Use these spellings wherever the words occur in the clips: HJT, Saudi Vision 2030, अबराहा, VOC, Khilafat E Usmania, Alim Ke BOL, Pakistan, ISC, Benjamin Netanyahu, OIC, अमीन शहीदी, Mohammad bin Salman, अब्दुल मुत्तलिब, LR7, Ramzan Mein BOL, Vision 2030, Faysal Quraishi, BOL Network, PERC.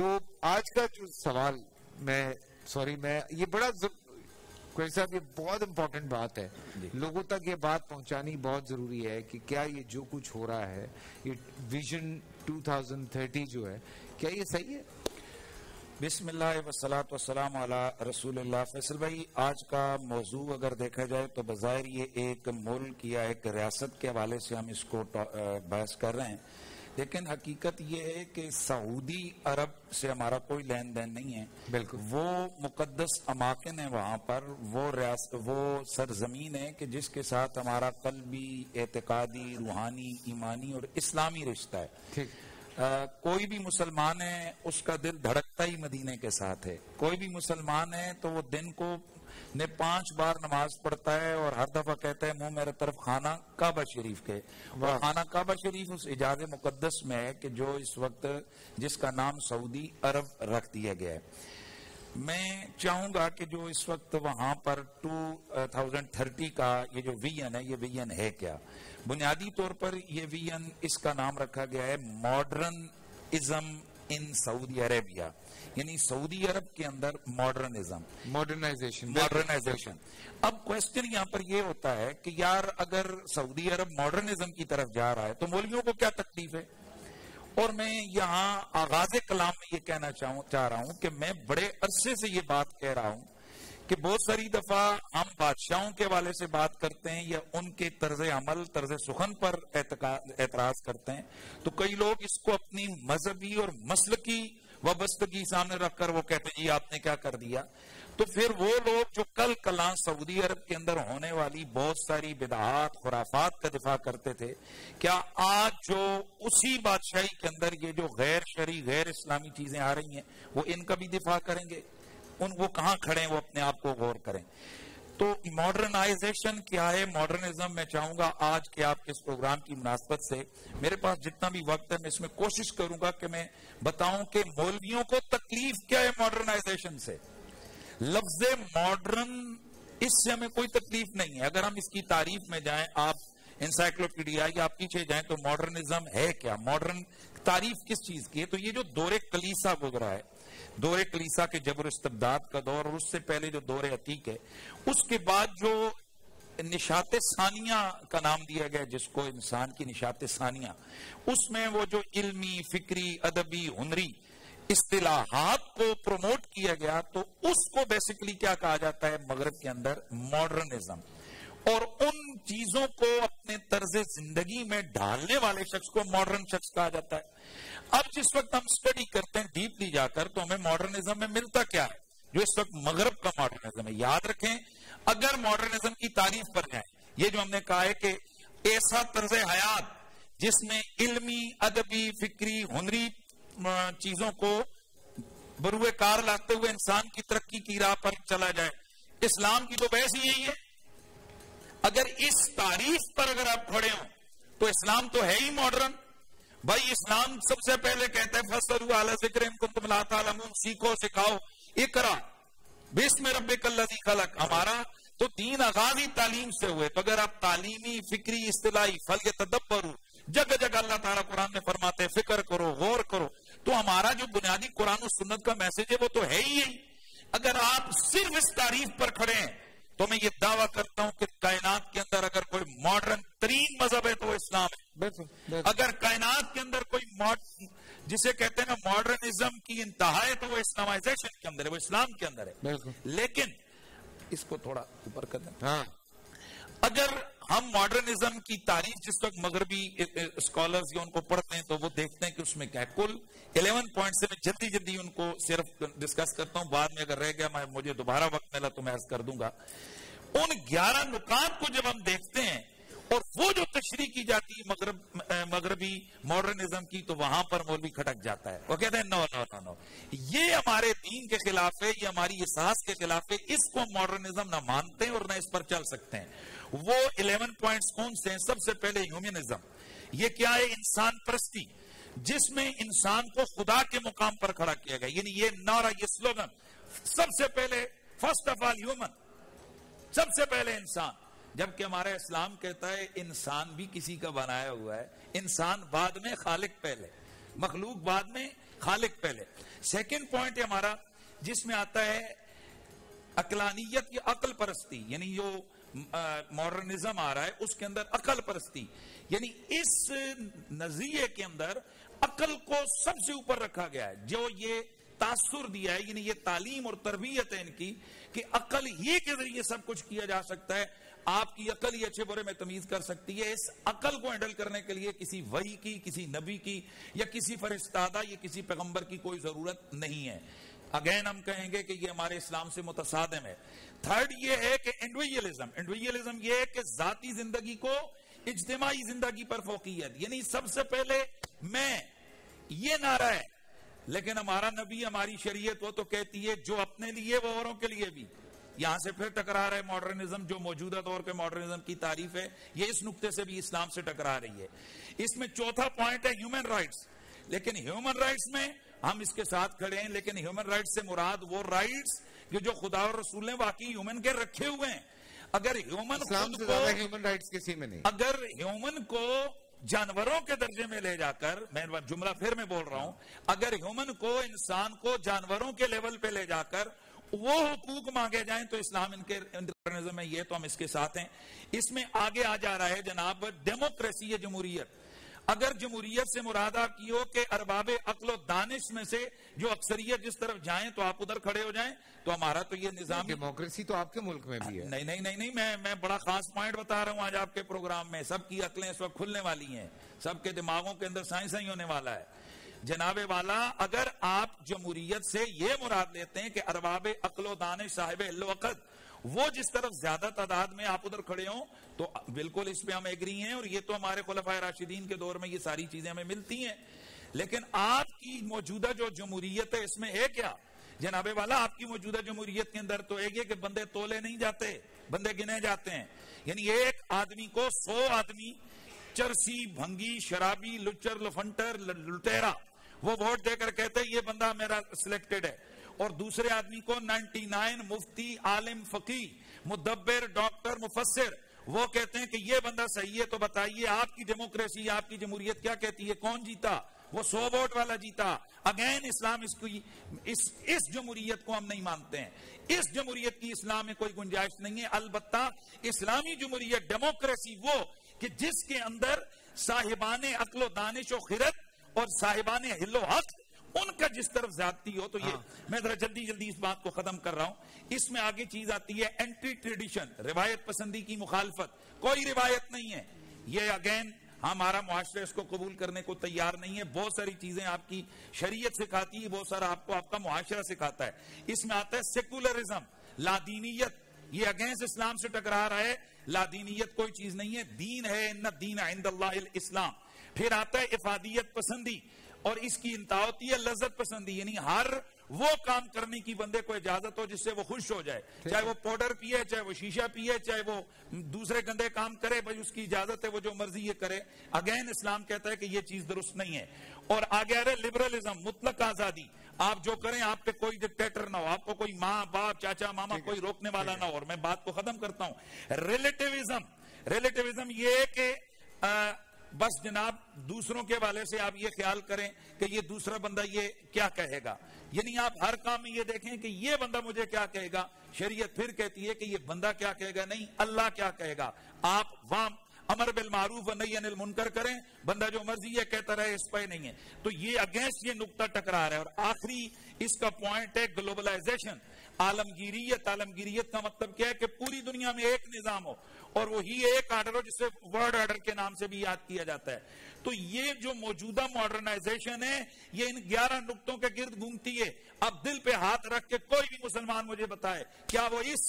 तो आज का जो सवाल मैं ये बड़ा कुरैशी साहब, ये बहुत इम्पोर्टेंट बात है, लोगों तक ये बात पहुंचानी बहुत जरूरी है कि क्या ये जो कुछ हो रहा है, ये विजन 2030 जो है, क्या ये सही है? बिस्मिल्लाह वस्सलातु वस्सलाम अला रसूलुल्लाह। फैसल भाई, आज का मौजू अगर देखा जाए तो बज़ाहिर ये एक मुल्क या एक रियासत के हवाले से हम इसको बहस कर रहे हैं, लेकिन हकीकत ये है कि सऊदी अरब से हमारा कोई लेन देन नहीं है। बिल्कुल, वो मुकद्दस अमाकिन है, वहाँ पर वो सरजमीन है कि जिसके साथ हमारा कल्बी, एतकादी, रूहानी, ईमानी और इस्लामी रिश्ता है। ठीक, कोई भी मुसलमान है उसका दिल धड़कता ही मदीने के साथ है। कोई भी मुसलमान है तो वो दिन को ने 5 बार नमाज पढ़ता है और हर दफा कहता है मुंह मेरे तरफ खाना काबा शरीफ के। और खाना काबा शरीफ उस इजाज़े मुकद्दस में है कि जो इस वक्त जिसका नाम सऊदी अरब रख दिया गया है। मैं चाहूंगा कि जो इस वक्त वहां पर 2030 का ये जो विजन है, ये विजन है क्या? बुनियादी तौर पर ये विजन, इसका नाम रखा गया है modernism in Saudi Arabia, यानी सऊदी अरब के अंदर मॉडर्नाइजेशन। अब क्वेश्चन यहाँ पर यह होता है कि यार अगर सऊदी अरब मॉडर्निज्म की तरफ जा रहा है तो मौलवियों को क्या तकलीफ है? और मैं यहाँ आगाज कलाम में ये कहना चाह रहा हूँ कि मैं बड़े अरसे से ये बात कह रहा हूँ कि बहुत सारी दफा हम बादशाहों के वाले से बात करते हैं या उनके तर्ज अमल, तर्ज सुखन पर एतराज करते हैं, तो कई लोग इसको अपनी मजहबी और मसलकी वबस्तगी सामने रखकर वो कहते हैं जी आपने क्या कर दिया। तो फिर वो लोग जो कल कलां सऊदी अरब के अंदर होने वाली बहुत सारी बिदआत, खुराफात का दिफा करते थे, क्या आज जो उसी बादशाही के अंदर ये जो गैर शरी, गैर इस्लामी चीजें आ रही हैं वो इनका भी दिफा करेंगे? वो कहां खड़े हैं? वो अपने आप को गौर करें। तो मॉडर्नाइजेशन क्या है, मॉडर्निज्म, मैं चाहूंगा आज के आपके इस प्रोग्राम की मुनासबत से, मेरे पास जितना भी वक्त है मैं इसमें कोशिश करूंगा कि मैं बताऊं कि मौलवियों को तकलीफ क्या है मॉडर्नाइजेशन से। लफ्ज मॉडर्न, इससे हमें कोई तकलीफ नहीं है। अगर हम इसकी तारीफ में जाएं, आप इंसाइक्लोपीडिया या आप पीछे जाएं, तो मॉडर्निज्म है क्या, मॉडर्न तारीफ किस चीज की है? तो ये जो दौरे कलीसा गुजरा है, दौरे कलीसा के जबर इस्तबदाद का दौर, और उससे पहले जो दौरे अतीक है, उसके बाद जो निशाते सानिया का नाम दिया गया जिसको, इंसान की निशाते सानिया, उसमें वो जो इल्मी, फिक्री, अदबी, हुनरी इस्तिलाहात को प्रमोट किया गया, तो उसको बेसिकली क्या कहा जाता है मगरब के अंदर? मॉडर्निज्म। और उन चीजों को अपने तर्ज जिंदगी में ढालने वाले शख्स को मॉडर्न शख्स कहा जाता है। अब जिस वक्त हम स्टडी करते हैं डीपली जाकर, तो हमें मॉडर्निज्म में मिलता क्या है जो इस वक्त मगरब का मॉडर्निज्म है? याद रखें, अगर मॉडर्निज्म की तारीफ पर जाए, ये जो हमने कहा है कि ऐसा तर्ज हयात जिसमें इल्मी, अदबी, फिक्री, हुनरी चीजों को बरूए कार लाते हुए इंसान की तरक्की की राह पर चला जाए, इस्लाम की तो बहस ही यही है। अगर इस तारीफ पर अगर आप खड़े हो तो इस्लाम तो है ही मॉडर्न। भाई, इस्लाम सबसे पहले कहता है फसरु आला ज़िक्र इन कुन्तुम ला तालमून, सीखो, सिखाओ, इकरा बिस्मि रब्बिकल लज़ी खलक। हमारा तो दीन आगाज ही तालीम से हुए। तो अगर आप तालीमी, फिक्री, इस्तिलाही, फल के तदब्बरू, जगह जगह अल्लाह ताला कुरान में फरमाते हैं फिक्र करो, गौर करो, तो हमारा जो बुनियादी कुरान और सुन्नत का मैसेज है वो तो है ही यही। अगर आप सिर्फ इस तारीफ पर खड़े हैं तो मैं ये दावा करता हूँ कि कायनात के अंदर अगर कोई मॉडर्न तरीन मजहब है तो वो इस्लाम है। बेसु, बेसु। अगर कायनात के अंदर कोई जिसे कहते हैं ना मॉडर्निज्म की इंतहा है तो वो इस्लामाइजेशन के अंदर है, वो इस्लाम के अंदर है। लेकिन इसको थोड़ा ऊपर कर दें। हाँ। अगर हम मॉडर्निज्म की तारीफ जिस वक्त मगरबी स्कॉलर्स या उनको पढ़ते हैं तो वो देखते हैं कि उसमें क्या कुल 11 पॉइंट्स। मैं जल्दी जल्दी उनको सिर्फ डिस्कस करता हूं, बाद में अगर रह गया, मुझे दोबारा वक्त मिला तो मैं अर्ज कर दूंगा। उन 11 नुकात को जब हम देखते हैं और वो जो तशरीह की जाती है मगरबी मॉडर्निज्म की, तो वहां पर मौलवी खटक जाता है। वो कहते हैं नो नो नो नो, ये हमारे दीन के खिलाफ है, ये हमारी एहसास के खिलाफ है, इसको मॉडर्निज्म ना मानते हैं और ना इस पर चल सकते हैं। वो 11 पॉइंट्स कौन से हैं? सबसे पहले ह्यूमनिज्म, ये क्या है? इंसान परस्ती, जिसमें इंसान को खुदा के मुकाम पर खड़ा किया गया। यानी ये नारा, ये स्लोगन, सबसे पहले फर्स्ट ऑफ ऑल ह्यूमन, सबसे पहले इंसान, जबकि हमारा इस्लाम कहता है इंसान भी किसी का बनाया हुआ है। इंसान बाद में, खालिक पहले, मखलूक बाद में, खालिक पहले। सेकेंड पॉइंट है हमारा जिसमें आता है अकलानियत या अकल परस्ती, यानी जो मॉडर्निज्म आ रहा है उसके अंदर अकल परस्ती, यानी इस नजरिए के अंदर अकल को सबसे ऊपर रखा गया है। जो ये तासुर दिया है, यानी ये तालीम और तरबियत है इनकी कि अकल ही के जरिए सब कुछ किया जा सकता है, आपकी अकल ही अच्छे बुरे में तमीज कर सकती है। इस अकल को हैंडल करने के लिए किसी वही की, किसी नबी की या किसी फरिश्तादा या किसी पैगंबर की कोई जरूरत नहीं है। अगेन हम कहेंगे कि ये हमारे इस्लाम से मुतसादिम है। थर्ड ये है कि इंडिविजुअलिज्म ये है कि जाती जिंदगी को इज्तिमाई जिंदगी पर फोकियत, यानी सबसे पहले मैं, ये नारा है। लेकिन हमारा नबी, हमारी शरीयत वो तो कहती है जो अपने लिए वो औरों के लिए भी। यहां से फिर टकरा रहा है मॉडर्निज्म, जो मौजूदा दौर के मॉडर्निज्म की तारीफ है, ये इस नुक्ते से भी इस्लाम से टकरा रही है। इसमें चौथा पॉइंट है ह्यूमन राइट्स, लेकिन ह्यूमन राइट्स में हम इसके साथ खड़े हैं, लेकिन ह्यूमन राइट्स से मुराद वो राइट्स जो खुदा और रसूल ने वाकई ह्यूमन के रखे हुए हैं। अगर ह्यूमन को जानवरों के दर्जे में ले जाकर, मैं जुमला फिर मैं बोल रहा हूं, अगर ह्यूमन को, इंसान को जानवरों के लेवल पे ले जाकर वो हुकूक मांगे जाएं तो इस्लाम इनके नजर में, ये तो हम इसके साथ हैं। इसमें आगे आ जा रहा है जनाब डेमोक्रेसी या जमहूरियत। अगर जमहूरियत से मुराद आप की हो कि अरबाब अक्ल दानिश में से जो अक्सरियत जिस तरफ जाए तो आप उधर खड़े हो जाएं, तो हमारा तो ये निजाम। डेमोक्रेसी तो आपके मुल्क में भी है। नहीं नहीं नहीं, नहीं मैं बड़ा खास पॉइंट बता रहा हूं आज आपके प्रोग्राम में। सबकी अक्लें इस वक्त खुलने वाली हैं, सबके दिमागों के अंदर साइंस ही होने वाला है जनाबे वाला। अगर आप जमहूरियत से ये मुराद लेते हैं कि अरबाब अक्ल दानिश साहिब अल्वक़्त वो जिस तरफ ज्यादा तादाद में आप उधर खड़े हो, तो बिल्कुल इस पे हम एग्री हैं, और ये तो हमारे खुलफाए राशिदीन के दौर में ये सारी चीजें हमें मिलती हैं। लेकिन आपकी मौजूदा जो जमहूरियत है इसमें है क्या जनाबे वाला? आपकी मौजूदा जमहूरियत के अंदर तो एक है कि बंदे तोले नहीं जाते, बंदे गिने जाते हैं, यानी एक आदमी को 100 आदमी चरसी, भंगी, शराबी, लुच्चर, लफंटर, लुटेरा वो वोट देकर कहते हैं ये बंदा मेरा सिलेक्टेड है, और दूसरे आदमी को 99 मुफ्ती, आलिम, फकी, मुदब्बिर, डॉक्टर, मुफस्सिर वो कहते हैं कि ये बंदा सही है। तो बताइए आपकी डेमोक्रेसी, आपकी जमहूरियत क्या कहती है? कौन जीता? वो 100 वोट वाला जीता। अगेन इस्लाम इस जमहूरियत को हम नहीं मानते हैं। इस जमहूरियत की इस्लाम में कोई गुंजाइश नहीं है। अलबत्ता इस्लामी जमहूरियत डेमोक्रेसी वो कि जिसके अंदर साहिबाने अक्ल दानिश खिरत और साहिबाने हिल्लो हक उनका जिस तरफ ज्यादती हो, तो ये मैं जरा जल्दी जल्दी इस बात को खत्म कर रहा हूं। इसमें आगे चीज आती है एंटी ट्रेडिशन, रिवायत पसंदी की मुखालफत। कोई रिवायत नहीं है, ये अगेन हमारा मुआशरा इसको कबूल करने को तैयार नहीं है। बहुत सारी चीजें आपकी शरीयत सिखाती है, बहुत सारा आपको आपका मुआशरा सिखाता है। इसमें आता है सेकुलरिज्म, लादीनियत, ये अगेंस्ट इस्लाम से टकरा रहा है। लादीनियत कोई चीज नहीं है, दीन है, इन्ना दीन इंदल्लाहिल इस्लाम। फिर आता है इफादियत पसंदी, और इसकी इंतहा होती है लज्जत पसंदी, यानी हर वो काम करने की बंदे को इजाजत हो जिससे वो खुश हो जाए, चाहे वो पाउडर पिए, चाहे वो शीशा पिए, चाहे वो दूसरे गंदे काम करे, भाई उसकी इजाजत है, वो जो मर्जी ये करे। अगेन इस्लाम कहता है कि ये चीज दुरुस्त नहीं है। और आगे आ रहा है लिबरलिज्म, मुतलक आजादी, आप जो करें आप पे कोई डिक्टेटर ना हो, आपको कोई माँ बाप, चाचा मामा कोई रोकने वाला ना हो। और मैं बात को खत्म करता हूँ। रिलेटिविज्म ये कि बस जनाब दूसरों के वाले से आप ये ख्याल करें कि ये दूसरा बंदा ये क्या कहेगा, यानी आप हर काम में ये देखें कि ये बंदा मुझे क्या कहेगा। शरीयत फिर कहती है कि ये बंदा क्या कहेगा नहीं, अल्लाह क्या कहेगा। आप वाम अमर बिल मारूफ व नही अनिल मुनकर करें, बंदा जो मर्जी है कहता रहे, इस पर नहीं है। तो ये अगेंस्ट ये नुकता टकरा रहा है। और आखिरी इसका पॉइंट है ग्लोबलाइजेशन, आलमगीरियत। आलमगीरियत का मतलब क्या है कि पूरी दुनिया में एक निजाम हो और वही एक आर्डर हो, जिसे वर्ल्ड आर्डर के नाम से भी याद किया जाता है। तो ये जो मौजूदा मॉडर्नाइजेशन है ये इन 11 नुक्तों के गिर्द घूमती है। अब दिल पे हाथ रख के कोई भी मुसलमान मुझे बताए क्या वो इस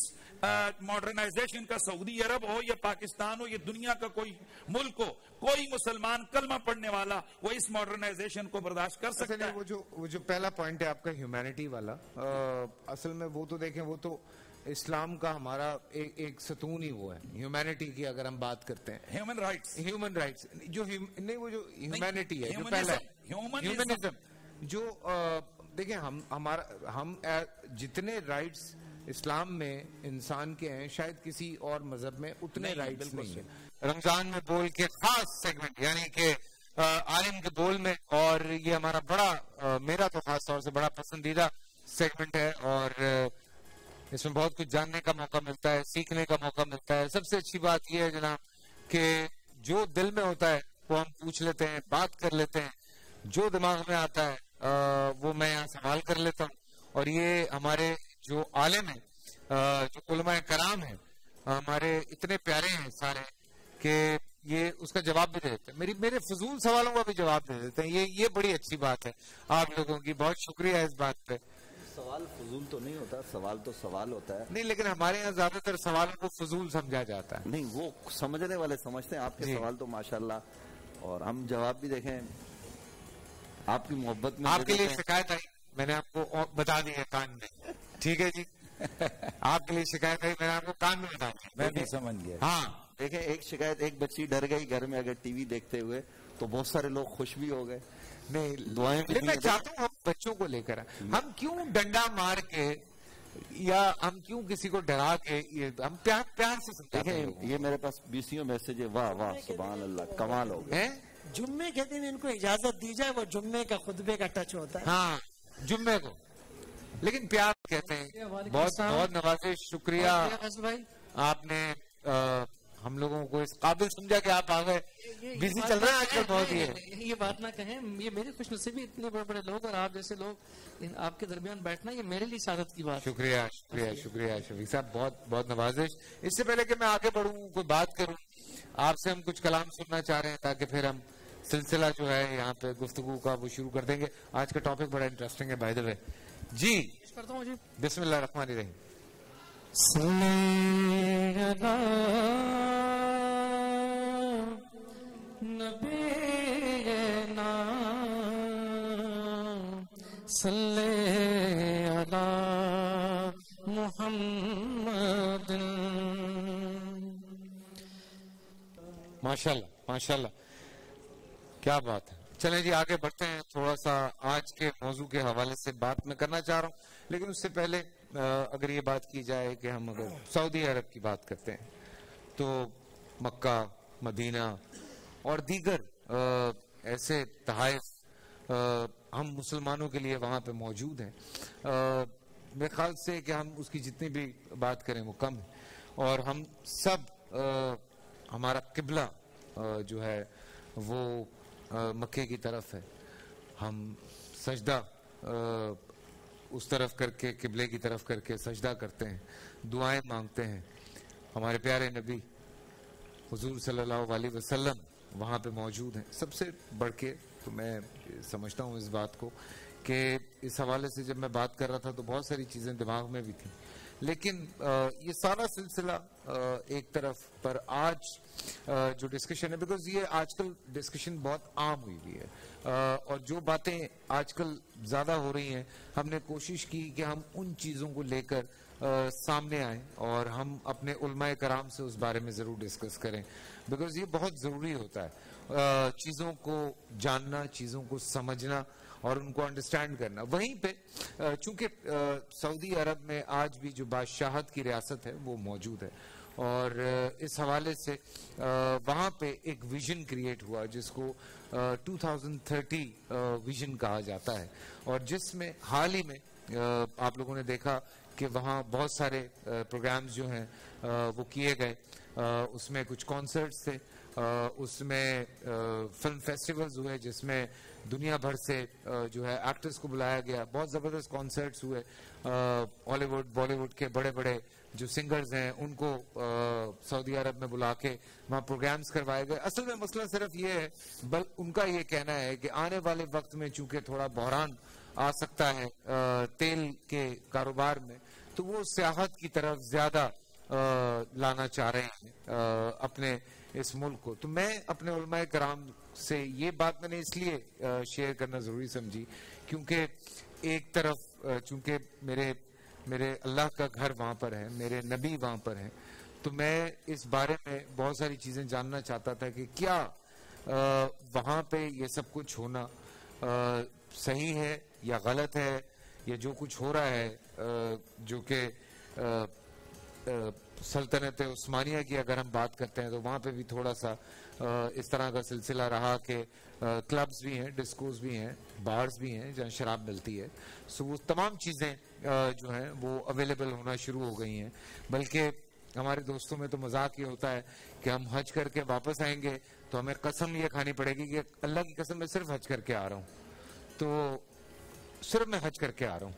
मॉडर्नाइजेशन का, सऊदी अरब हो या पाकिस्तान हो या दुनिया का कोई मुल्क हो, कोई मुसलमान कलमा पढ़ने वाला वो इस मॉडर्नाइजेशन को बर्दाश्त कर सकता है? वो जो पहला पॉइंट है आपका ह्यूमैनिटी वाला, असल में वो तो देखें, वो तो इस्लाम का हमारा एक सतून ही वो है। ह्यूमैनिटी की अगर हम बात करते हैं, ह्यूमन राइट्स जो नहीं, वो जो ह्यूमैनिटी है, जो पहला ह्यूमनिज्म, जो देखें हम जितने राइट्स इस्लाम में इंसान के हैं शायद किसी और मजहब में उतने राइट्स नहीं है। रमजान में बोल के खास सेगमेंट, यानी कि आलिम के बोल में, और ये हमारा बड़ा, मेरा तो खास तौर से बड़ा पसंदीदा सेगमेंट है और इसमें बहुत कुछ जानने का मौका मिलता है, सीखने का मौका मिलता है। सबसे अच्छी बात यह है जनाब कि जो दिल में होता है वो हम पूछ लेते हैं, बात कर लेते हैं, जो दिमाग में आता है वो मैं यहाँ संभाल कर लेता हूँ। और ये हमारे जो आलिम है, जो उलमा कराम है, हमारे इतने प्यारे हैं सारे कि ये उसका जवाब भी दे देते हैं, मेरे फजूल सवालों का भी जवाब दे देते हैं। ये बड़ी अच्छी बात है आप लोगों की, बहुत शुक्रिया इस बात पे। सवाल फजूल तो नहीं होता, सवाल तो सवाल होता है। नहीं, लेकिन हमारे यहाँ ज्यादातर सवालों को फजूल समझा जाता है। नहीं, वो समझने वाले समझते हैं। आपके सवाल तो माशाल्लाह, और हम जवाब भी देखें आपकी मोहब्बत में। आपके लिए शिकायत आई, मैंने आपको बता दी है कान में, ठीक है जी। आपके लिए शिकायत आई, मैंने आपको कान में बता दी, मैं भी समझ गया। हाँ देखें, एक शिकायत, एक बच्ची डर गई घर में अगर टीवी देखते हुए, तो बहुत सारे लोग खुश भी हो गए। नहीं दुआएं भी। मैं चाहता हूँ हम बच्चों को लेकर आए, हम क्यों डंडा मार के या हम क्यों किसी को डरा के, ये हम प्यार प्यार से समझाते हैं। ये मेरे पास बीसियों मैसेज है, वाह वाह सुभान अल्लाह, कमाल हो गया। जुम्मे के दिन इनको इजाजत दी जाए, वो जुम्मे का खुतबे का टच होता है। हाँ जुम्मे को, लेकिन प्यार कहते हैं। बहुत बहुत नवाजे, शुक्रिया भाई, आपने हम लोगों को इस काबिल समझा कि आप आ गए। बिजी चल रहा है आजकल बहुत ही है। ये बात ना कहें, ये मेरी खुशनसीबी, इतने बड़े बड़े लोग और आप जैसे लोग, आपके दरमियान बैठना ये मेरे लिए सादत की बात। शुक्रिया शुक्रिया शुक्रिया शफीक साहब, बहुत बहुत नवाजिश। इससे पहले कि मैं आगे बढ़ूँ, कोई बात करूँ आपसे, हम कुछ कलाम सुनना चाह रहे हैं ताकि फिर हम सिलसिला जो है यहाँ पे गुफ्तगू का वो शुरू कर देंगे। आज का टॉपिक बड़ा इंटरेस्टिंग है बाय द वे। जी करता हूँ जी, बिस्मिल्लाह रहमान रहीम। सल्ले अला मुहम्मद। माशाल्लाह माशाल्लाह, क्या बात है। चले जी आगे बढ़ते हैं। थोड़ा सा आज के मौजू के हवाले से बात मैं करना चाह रहा हूँ, लेकिन उससे पहले अगर ये बात की जाए कि हम अगर सऊदी अरब की बात करते हैं तो मक्का, मदीना और दीगर ऐसे तहाइफ हम मुसलमानों के लिए वहाँ पे मौजूद हैं। मेरे ख्याल से कि हम उसकी जितनी भी बात करें वो कम है, और हम सब हमारा किबला जो है वो मक्के की तरफ है। हम सजदा उस तरफ करके, किबले की तरफ करके सजदा करते हैं, दुआएं मांगते हैं। हमारे प्यारे नबी हुजूर सल्लल्लाहु अलैहि वसल्लम वहाँ पे मौजूद हैं। सबसे बढ़ के तो मैं समझता हूँ इस बात को कि इस हवाले से जब मैं बात कर रहा था तो बहुत सारी चीज़ें दिमाग में भी थी, लेकिन ये सारा सिलसिला एक तरफ पर आज जो डिस्कशन है, बिकॉज ये आजकल डिस्कशन बहुत आम हुई भी है और जो बातें आजकल ज़्यादा हो रही हैं, हमने कोशिश की कि हम उन चीज़ों को लेकर सामने आए और हम अपने उलमाए कराम से उस बारे में ज़रूर डिस्कस करें, बिकॉज ये बहुत ज़रूरी होता है चीज़ों को जानना, चीज़ों को समझना और उनको अंडरस्टैंड करना। वहीं पे चूंकि सऊदी अरब में आज भी जो बादशाहत की रियासत है वो मौजूद है, और इस हवाले से वहाँ पे एक विजन क्रिएट हुआ जिसको 2030 विजन कहा जाता है, और जिसमें हाल ही में आप लोगों ने देखा कि वहाँ बहुत सारे प्रोग्राम्स जो हैं वो किए गए। उसमें कुछ कॉन्सर्ट्स थे, उसमें फिल्म फेस्टिवल्स हुए जिसमें दुनिया भर से जो है एक्टर्स को बुलाया गया। बहुत ज़बरदस्त कॉन्सर्ट्स हुए, हॉलीवुड बॉलीवुड के बड़े बड़े जो सिंगर्स हैं उनको सऊदी अरब में बुला के वहाँ प्रोग्राम्स करवाए गए। असल में मसला सिर्फ ये है, बल उनका ये कहना है कि आने वाले वक्त में चूँकि थोड़ा बहरान आ सकता है तेल के कारोबार में, तो वो सियाहत की तरफ ज़्यादा लाना चाह रहे हैं अपने इस मुल्क को। तो मैं अपने उलमाए कराम से ये बात मैंने इसलिए शेयर करना ज़रूरी समझी क्योंकि एक तरफ चूँकि मेरे अल्लाह का घर वहाँ पर है, मेरे नबी वहाँ पर हैं, तो मैं इस बारे में बहुत सारी चीज़ें जानना चाहता था कि क्या वहाँ पे ये सब कुछ होना सही है या गलत है, या जो कुछ हो रहा है जो कि सल्तनत उस्मानिया की अगर हम बात करते हैं तो वहाँ पे भी थोड़ा सा इस तरह का सिलसिला रहा कि क्लब्स भी हैं, डिस्कोस भी हैं, बार्स भी हैं जहाँ शराब मिलती है। सो वो तमाम चीज़ें जो हैं वो अवेलेबल होना शुरू हो गई हैं। बल्कि हमारे दोस्तों में तो मजाक ये होता है कि हम हज करके वापस आएंगे तो हमें कसम ये खानी पड़ेगी कि अल्लाह की कसम मैं सिर्फ हज करके आ रहा हूँ, तो सिर्फ मैं हज करके आ रहा हूँ।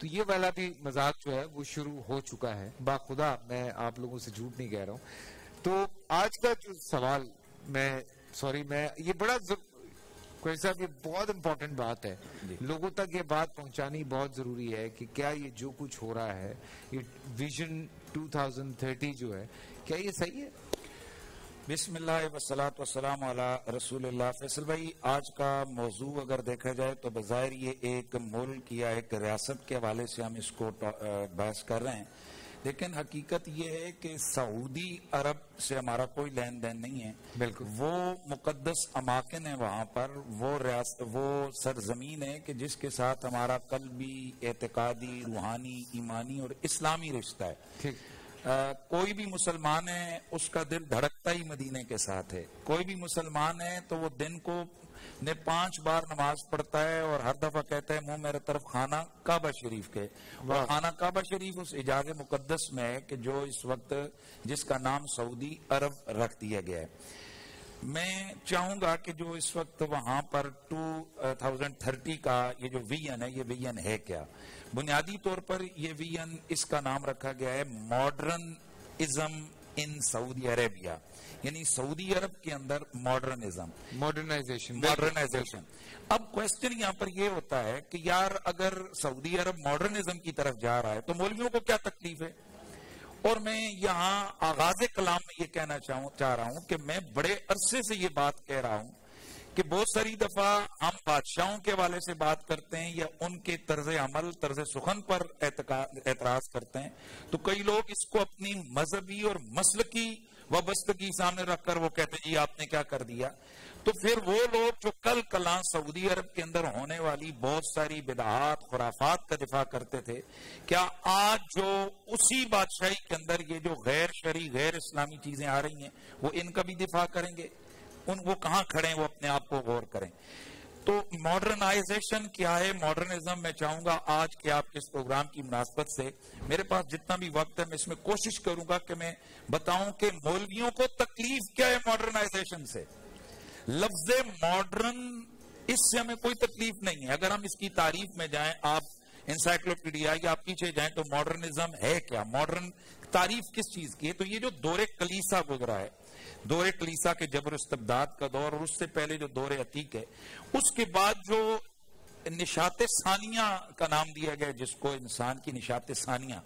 तो ये वाला भी मजाक जो है वो शुरू हो चुका है। बाखुदा मैं आप लोगों से झूठ नहीं कह रहा हूँ। तो आज का जो सवाल, मैं ये बड़ा कोई साहब ये बहुत इम्पोर्टेंट बात है, लोगों तक ये बात पहुंचानी बहुत जरूरी है कि क्या ये जो कुछ हो रहा है, ये विजन 2030 जो है, क्या ये सही है? बिस्मिल्लाह वस्सलातु वस्सलाम अला रसूलुल्लाह। फैसल भाई, आज का मौजू अगर देखा जाए तो बज़ाहिर ये एक मुल्क या एक रियासत के हवाले से हम इसको बहस कर रहे हैं, लेकिन हकीकत ये है कि सऊदी अरब से हमारा कोई लेन देन नहीं है। बिल्कुल, वो मुकद्दस अमाकिन है, वहाँ पर वो सरजमीन है कि जिसके साथ हमारा कल्बी, एतकादी, रूहानी, ईमानी और इस्लामी रिश्ता है। ठीक, कोई भी मुसलमान है उसका दिल धड़कता ही मदीने के साथ है। कोई भी मुसलमान है तो वो दिन को ने 5 बार नमाज पढ़ता है और हर दफा कहता है मुंह मेरे तरफ खाना काबा शरीफ के। और खाना काबा शरीफ उस इजाज़े मुकद्दस में है कि जो इस वक्त जिसका नाम सऊदी अरब रख दिया गया है। मैं चाहूंगा कि जो इस वक्त वहां पर 2030 का ये जो विजन है, ये विजन है क्या? बुनियादी तौर पर ये विजन, इसका नाम रखा गया है मॉडर्निज्म इन सऊदी अरेबिया, यानी सऊदी अरब के अंदर मॉडर्निज्म, मॉडर्नाइजेशन। अब क्वेश्चन यहाँ पर ये होता है कि यार अगर सऊदी अरब मॉडर्निज्म की तरफ जा रहा है तो मौलवियों को क्या तकलीफ है? और मैं यहाँ आगाज़े कलाम में ये कहना चाह रहा हूँ कि मैं बड़े अरसे से ये बात कह रहा हूँ कि बहुत सारी दफा हम बादशाहों के वाले से बात करते हैं या उनके तर्ज अमल, तर्ज सुखन पर एतराज करते हैं, तो कई लोग इसको अपनी मजहबी और मसलकी वबस्तगी सामने रखकर वो कहते हैं जी आपने क्या कर दिया। तो फिर वो लोग जो कल कलां सऊदी अरब के अंदर होने वाली बहुत सारी बिदआत, खुराफात का दिफा करते थे, क्या आज जो उसी बादशाही के अंदर ये जो गैर शरी, गैर इस्लामी चीजें आ रही हैं वो इनका भी दिफा करेंगे? वो कहाँ खड़े हैं? वो अपने आप को गौर करें। तो मॉडर्नाइजेशन क्या है, मॉडर्निज्म, मैं चाहूंगा आज के आपके इस प्रोग्राम की मुनासबत से, मेरे पास जितना भी वक्त है मैं इसमें कोशिश करूंगा कि मैं बताऊं कि मौलवियों को तकलीफ क्या है मॉडर्नाइजेशन से। लफ्ज मॉडर्न, इससे हमें कोई तकलीफ नहीं है। अगर हम इसकी तारीफ में जाएं, आप इंसाइक्लोपीडिया या आप पीछे जाएं तो मॉडर्निज्म है क्या, मॉडर्न तारीफ किस चीज की है? तो ये जो दौरे कलीसा गुजरा है, दौरे कलीसा के जबर इस्तबदाद का दौर और उससे पहले जो दौरे अतीक है, उसके बाद जो निशाते सानिया का नाम दिया गया जिसको, इंसान की निशाते सानिया,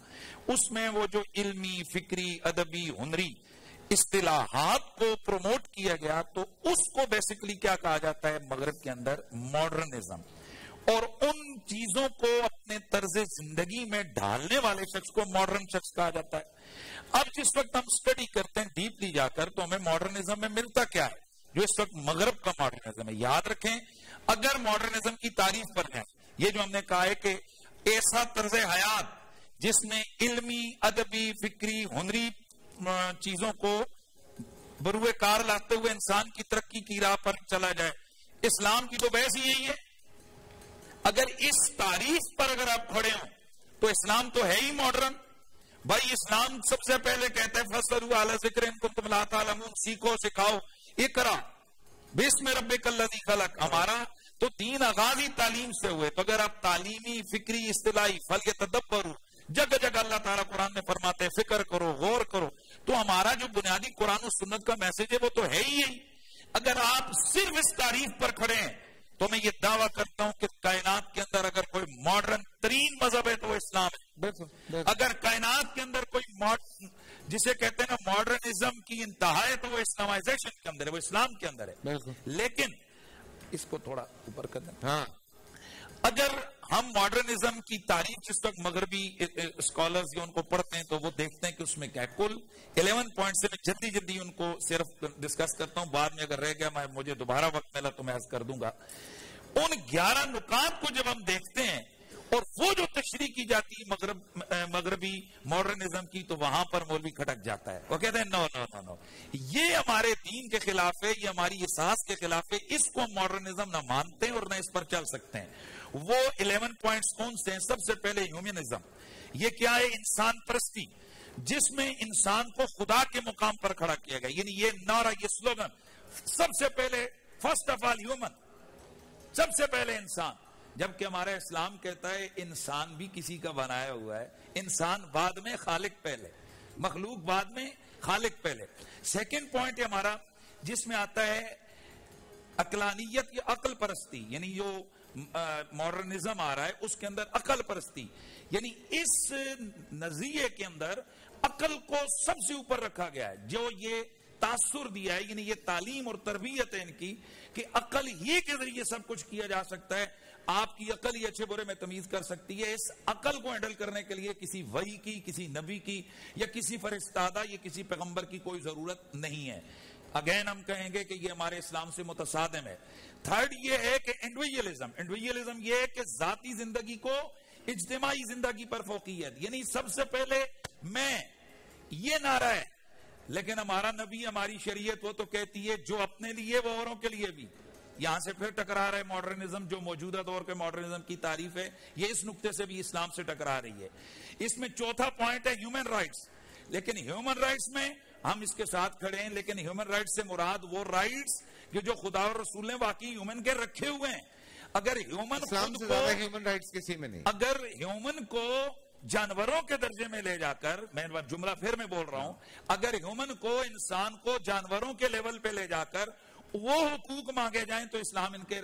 उसमें वो जो इल्मी, फिक्री, अदबी, हुनरी इस्तिलाहात को प्रमोट किया गया, तो उसको बेसिकली क्या कहा जाता है मगरब के अंदर? मॉडर्निज्म। और उन चीजों को अपने तर्ज जिंदगी में ढालने वाले शख्स को मॉडर्न शख्स कहा जाता है। अब जिस वक्त हम स्टडी करते हैं डीपली जाकर, तो हमें मॉडर्निज्म में मिलता क्या है जो इस वक्त मगरब का मॉडर्निज्म है? याद रखें, अगर मॉडर्निज्म की तारीफ पर है, ये जो हमने कहा है कि ऐसा तर्ज हयात जिसमें इल्मी, अदबी, फिक्री, हुनरी चीजों को बरूए कार लाते हुए इंसान की तरक्की की राह पर चला जाए, इस्लाम की तो बहस यही है। अगर इस तारीफ पर अगर आप खड़े हो तो इस्लाम तो है ही मॉडर्न। भाई इस्लाम सबसे पहले कहता है फसलू आला जिक्र, इनको तुम ला तालमून, सीखो, सिखाओ, इकरा बिस्म रब्बिकल्लज़ी खलक। हमारा तो दीन आगाजी तालीम से हुए। तो अगर आप तालीमी, फिक्री, इस्तिलाही, फल के तदब्बर, जगह जगह अल्लाह ताला कुरान में फरमाते हैं फिक्र करो, गौर करो, तो हमारा जो बुनियादी कुरान और सुन्नत का मैसेज है वो तो है ही। अगर आप सिर्फ इस तारीफ पर खड़े हैं तो मैं ये दावा करता हूं कि कायनात के अंदर अगर कोई मॉडर्न तरीन मजहब है तो वो इस्लाम है। बिल्कुल। अगर कायनात के अंदर कोई जिसे कहते हैं ना मॉडर्निज्म की इंतहा है तो वो इस्लामाइजेशन के अंदर है, वो इस्लाम के अंदर है। लेकिन इसको थोड़ा ऊपर कर दें। हाँ, अगर हम मॉडर्निज्म की तारीफ जिस तक मगरबी स्कॉलर्स या उनको पढ़ते हैं तो वो देखते हैं कि उसमें क्या कुल 11 पॉइंट से मैं जल्दी जल्दी उनको सिर्फ डिस्कस करता हूं, बाद में अगर रह गया मुझे दोबारा वक्त मिला तो मैं अर्ज कर दूंगा। उन 11 नुकात को जब हम देखते हैं और वो जो तशरी की जाती मगरबी मॉडर्निज्म की तो वहां पर मौलवी खटक जाता है, वो कहते हैं नो नो नो नो, ये हमारे दीन के खिलाफ है, ये हमारी एहसास के खिलाफ है, इसको मॉडर्निज्म ना मानते हैं और ना इस पर चल सकते हैं। वो 11 पॉइंट्स कौन से हैं? सबसे पहले ह्यूमनिज्म, ये क्या है? इंसान परस्ती, जिसमें इंसान को खुदा के मुकाम पर खड़ा किया गया। यानी ये नारा, ये स्लोगन, सबसे पहले फर्स्ट ऑफ ऑल ह्यूमन, सबसे पहले इंसान, जबकि हमारा इस्लाम कहता है इंसान भी किसी का बनाया हुआ है, इंसान बाद में, खालिक पहले, मखलूक बाद में, खालिक पहले। सेकंड पॉइंट हमारा जिसमें आता है अकलानियत या अकल परस्ती, यानी जो मॉडर्निज्म आ रहा है उसके अंदर अकल परस्ती, यानी इस नजरिए के अंदर अकल को सबसे ऊपर रखा गया है। जो ये तासुर दिया है, यानी ये तालीम और तरबियत है इनकी कि अकल ही के जरिए सब कुछ किया जा सकता है, आपकी अकल ही अच्छे बुरे में तमीज कर सकती है। इस अकल को हैंडल करने के लिए किसी वही की, किसी नबी की या किसी फरिश्तादा या किसी पैगंबर की कोई जरूरत नहीं है। अगेन हम कहेंगे कि ये हमारे इस्लाम से मुतसादिम है। थर्ड ये है कि इंडिविजुअलिज्म, इंडिविजुअलिज्म ये है कि जाती जिंदगी को इज्तिमाई जिंदगी पर फोकियत, यानी सबसे पहले मैं, ये नारा है। लेकिन हमारा नबी, हमारी शरीयत वो तो कहती है जो अपने लिए वो औरों के लिए भी। यहां से फिर टकरा रहा है मॉडर्निज्म, जो मौजूदा दौर के मॉडर्निज्म की तारीफ है, ये इस नुक्ते से भी इस्लाम से टकरा रही है। इसमें चौथा पॉइंट है ह्यूमन राइट्स, लेकिन ह्यूमन राइट्स में हम इसके साथ खड़े हैं, लेकिन ह्यूमन राइट्स से मुराद वो राइट्स कि जो खुदा और रसूल ने वाकई ह्यूमन के रखे हुए हैं। अगर ह्यूमन राइट्स किसी में नहीं, अगर ह्यूमन को जानवरों के दर्जे में ले जाकर, मैं जुमला फिर मैं बोल रहा हूं, अगर ह्यूमन को, इंसान को जानवरों के लेवल पे ले जाकर वो हुकूक मांगे जाएं तो इस्लाम इनके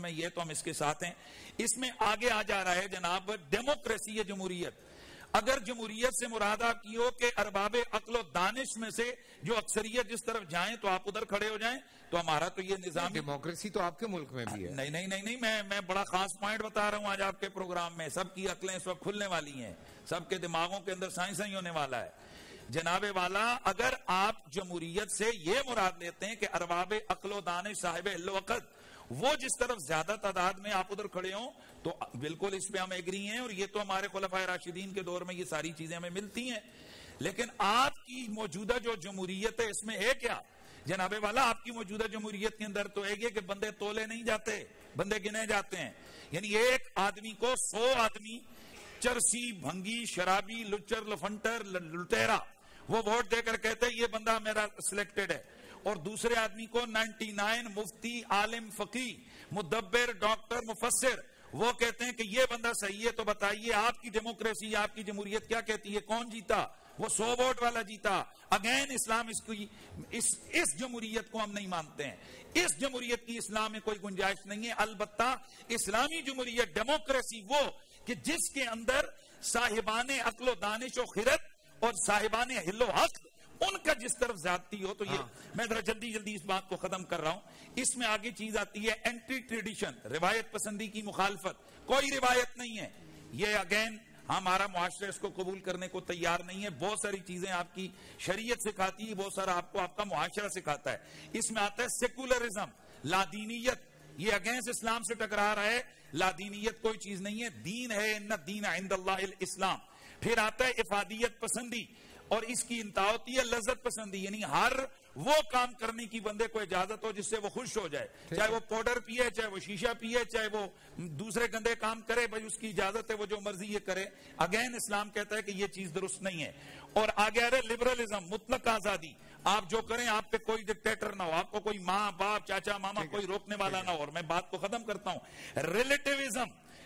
में, ये तो हम इसके साथ हैं। इसमें आगे आ जा रहा है जनाब डेमोक्रेसी या जमहूरियत। अगर जमहूरियत से मुराद आप की हो कि अरबाब अक्ल और दानिश में से जो अक्सरियत जिस तरफ जाए तो आप उधर खड़े हो जाएं, तो हमारा तो ये निजाम डेमोक्रेसी तो आपके मुल्क में भी है। नहीं नहीं नहीं नहीं, मैं बड़ा खास पॉइंट बता रहा हूं आज आपके प्रोग्राम में। सबकी अक्लें इस वक्त खुलने वाली हैं, सबके दिमागों के अंदर साइंस नहीं होने वाला है जनाबे वाला। अगर आप जमहूरियत से ये मुराद लेते हैं कि अरबाब अक्ल दानिश साहिब अक्ल वो जिस तरफ ज्यादा तादाद में आप उधर खड़े हो, तो बिल्कुल इस पे हम एग्री हैं, और ये तो हमारे खुलफाए राशिदीन के दौर में ये सारी चीजें हमें मिलती हैं। लेकिन आपकी मौजूदा जो जमहूरियत है इसमें है क्या जनाबे वाला? आपकी मौजूदा जमहूरियत के अंदर तो है ये कि बंदे तोले नहीं जाते, बंदे गिने जाते हैं। यानी एक आदमी को 100 आदमी चरसी, भंगी, शराबी, लुच्चर, लफंटर, लुटेरा वो वोट देकर कहते हैं ये बंदा मेरा सिलेक्टेड है, और दूसरे आदमी को 99 मुफ्ती, आलिम, फकी, मुदब्बिर, डॉक्टर, मुफस्सिर वो कहते हैं कि ये बंदा सही है। तो बताइए आपकी डेमोक्रेसी, आपकी जमहूरियत क्या कहती है? कौन जीता? वो 100 वोट वाला जीता। अगेन इस्लाम इसकी इस जमहूरियत को हम नहीं मानते हैं। इस जमहूरियत की इस्लाम में कोई गुंजाइश नहीं है। अलबत्ता इस्लामी जमहूरियत डेमोक्रेसी वो कि जिसके अंदर साहिबान अक्ल दानिश व खिरत और साहिबान हिल्लो हक उनका जिस तरफ ज्यादती हो तो ये मैं जरा जल्दी जल्दी इस बात को खत्म कर रहा हूं। इसमें आगे चीज आती है एंटी ट्रेडिशन, रिवायत पसंदी की मुखालफत। कोई रिवायत नहीं है, ये अगेन हमारा मुआशरा इसको कबूल करने को तैयार नहीं है। बहुत सारी चीजें आपकी शरीयत सिखाती है, बहुत सारा आपको आपका मुआशरा सिखाता है। इसमें आता है सेकुलरिज्म, लादीनियत, ये अगेंस्ट इस्लाम से टकरा रहा है। लादीनियत कोई चीज नहीं है, दीन है, इन्ना दीन इंदल्लाहिल इस्लाम। फिर आता है इफादियत पसंदी, और इसकी इंतहा होती है लज्जत पसंदी, यानी हर वो काम करने की बंदे को इजाजत हो जिससे वो खुश हो जाए, चाहे वो पाउडर पिए, चाहे वो शीशा पिए, चाहे वो दूसरे गंदे काम करे, भाई उसकी इजाजत है, वो जो मर्जी ये करे। अगेन इस्लाम कहता है कि ये चीज दुरुस्त नहीं है। और आगे आ रहा है लिबरलिज्म, मुतलक आजादी, आप जो करें आप पे कोई डिक्टेटर ना हो, आपको कोई माँ बाप, चाचा मामा, कोई रोकने वाला ना हो। और मैं बात को खत्म करता हूँ।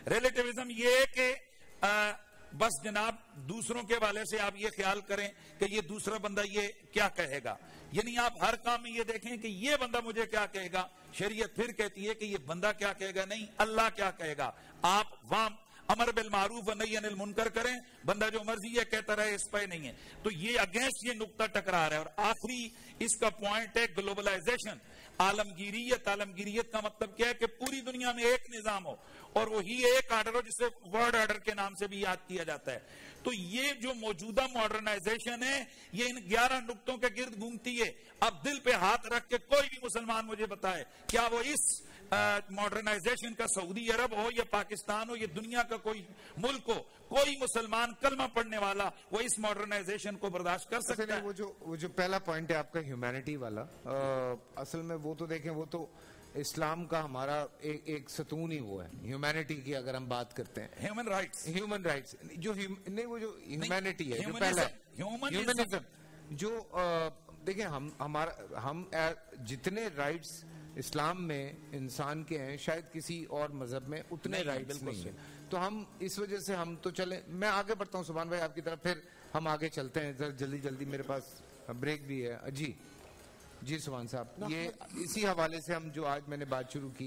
रिलेटिविज्म ये है कि बस जनाब दूसरों के वाले से आप ये ख्याल करें कि ये दूसरा बंदा ये क्या कहेगा, यानी आप हर काम में ये देखें कि ये बंदा मुझे क्या कहेगा। शरीयत फिर कहती है कि ये बंदा क्या कहेगा नहीं, अल्लाह क्या कहेगा। आप वाम अमर बिल मारूफ व नही अनिल मुनकर करें, बंदा जो मर्जी है कहता रहे, इस पर नहीं है। तो ये अगेंस्ट ये नुकता टकरा रहा है। और आखिरी इसका पॉइंट है ग्लोबलाइजेशन, आलमगीरियत। आलमगीरियत का मतलब क्या है कि पूरी दुनिया में एक निजाम हो और वही एक आर्डर हो, जिसे वर्ल्ड आर्डर के नाम से भी याद किया जाता है। तो ये जो मौजूदा मॉडर्नाइजेशन है ये इन 11 नुक्तों के गिर्द घूमती है। अब दिल पे हाथ रख के कोई भी मुसलमान मुझे बताए क्या वो इस मॉडर्नाइजेशन का, सऊदी अरब हो या पाकिस्तान हो या दुनिया का कोई मुल्क हो, कोई मुसलमान कलमा पढ़ने वाला वो इस मॉडर्नाइजेशन को बर्दाश्त कर सकता है। वो जो पहला पॉइंट है आपका ह्यूमैनिटी वाला, असल में वो तो देखें, वो तो इस्लाम का हमारा एक सतून ही वो है ह्यूमैनिटी की। अगर हम बात करते हैं ह्यूमन राइट्स जो नहीं, वो जो ह्यूमैनिटी है, जो पहला ह्यूमनिज्म, जो देखें हम जितने राइट्स इस्लाम में इंसान के हैं शायद किसी और मजहब में उतने राइट्स नहीं हैं। तो हम इस वजह से हम तो चले, मैं आगे बढ़ता हूँ सुभान भाई आपकी तरफ, फिर हम आगे चलते हैं जरा जल्दी मेरे पास ब्रेक भी है। जी सुभान साहब, ये इसी हवाले से हम जो आज मैंने बात शुरू की,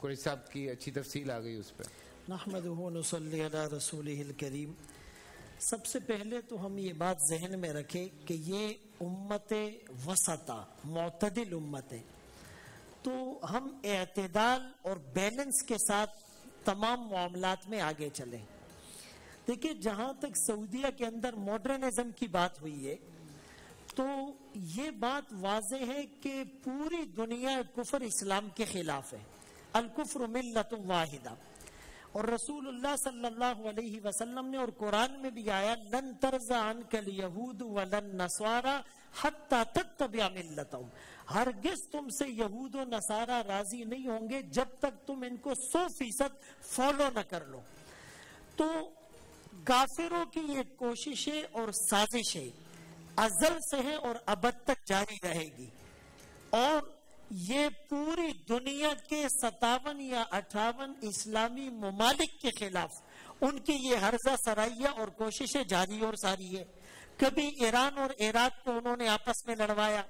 कुरैशी साहब की अच्छी तफसील आ गई उस पर। नहमदुहु नसल्ली अला रसूलिहिल करीम। सबसे पहले तो हम ये बात जहन में रखें कि ये उम्मत वसता, मुअतदिल उम्मत है, तो हम एतदाल और बैलेंस के साथ तमाम मामलात में आगे चलें। देखिए, जहाँ तक सऊदीया के अंदर मॉडर्निज्म की बात हुई है, तो ये बात वाजह है कि पूरी दुनिया कुफर इस्लाम के खिलाफ है। अल-कुफ्र मिल्लतुन वाहिदा, और रसूलुल्लाह सल्लल्लाहु अलैहि वसल्लम ने, और कुरान में भी आया, लन तरज़ा अनकल यहूद वलन नस्वारा हत्ता तत्तबिअ मिल्लतहुम, हरगिज़ तुमसे यहूद और नसारा राजी नहीं होंगे जब तक तुम इनको 100% फॉलो न कर लो। तो काफिरों की ये कोशिशें और साजिशें अजल से है और अब तक जारी रहेगी, और ये पूरी दुनिया के 57 या 58 इस्लामी ममालिक के खिलाफ उनकी ये हर्जा सराइया और कोशिशें जारी और सारी है। कभी ईरान और इराक को उन्होंने आपस में लड़वाया,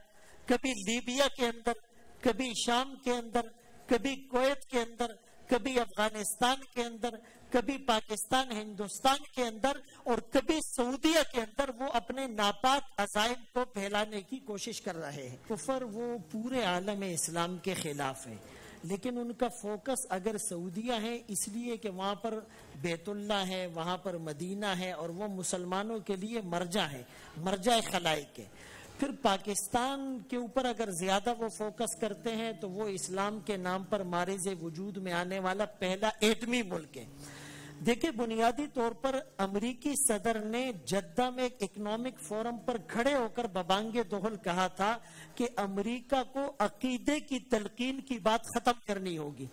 कभी लीबिया के अंदर, कभी शाम के अंदर, कभी कुवैत के अंदर, कभी अफगानिस्तान के अंदर, कभी पाकिस्तान हिंदुस्तान के अंदर, और कभी सऊदीया के अंदर वो अपने नापाक अजायब को फैलाने की कोशिश कर रहे हैं। कुफर वो पूरे आलम इस्लाम के खिलाफ है, लेकिन उनका फोकस अगर सऊदीया है इसलिए कि वहाँ पर बैतुल्ला है, वहाँ पर मदीना है, और वो मुसलमानों के लिए मर्जा है, मर्जा खलाइक है। फिर पाकिस्तान के ऊपर अगर ज्यादा वो फोकस करते हैं तो वो इस्लाम के नाम पर मारिज वजूद में आने वाला पहला एटमी मुल्क है। देखिए, बुनियादी तौर पर अमरीकी सदर ने जद्दा में एक इकोनॉमिक फोरम पर खड़े होकर बबांगे दोहल कहा था कि अमरीका को अकीदे की तलकीन की बात खत्म करनी होगी,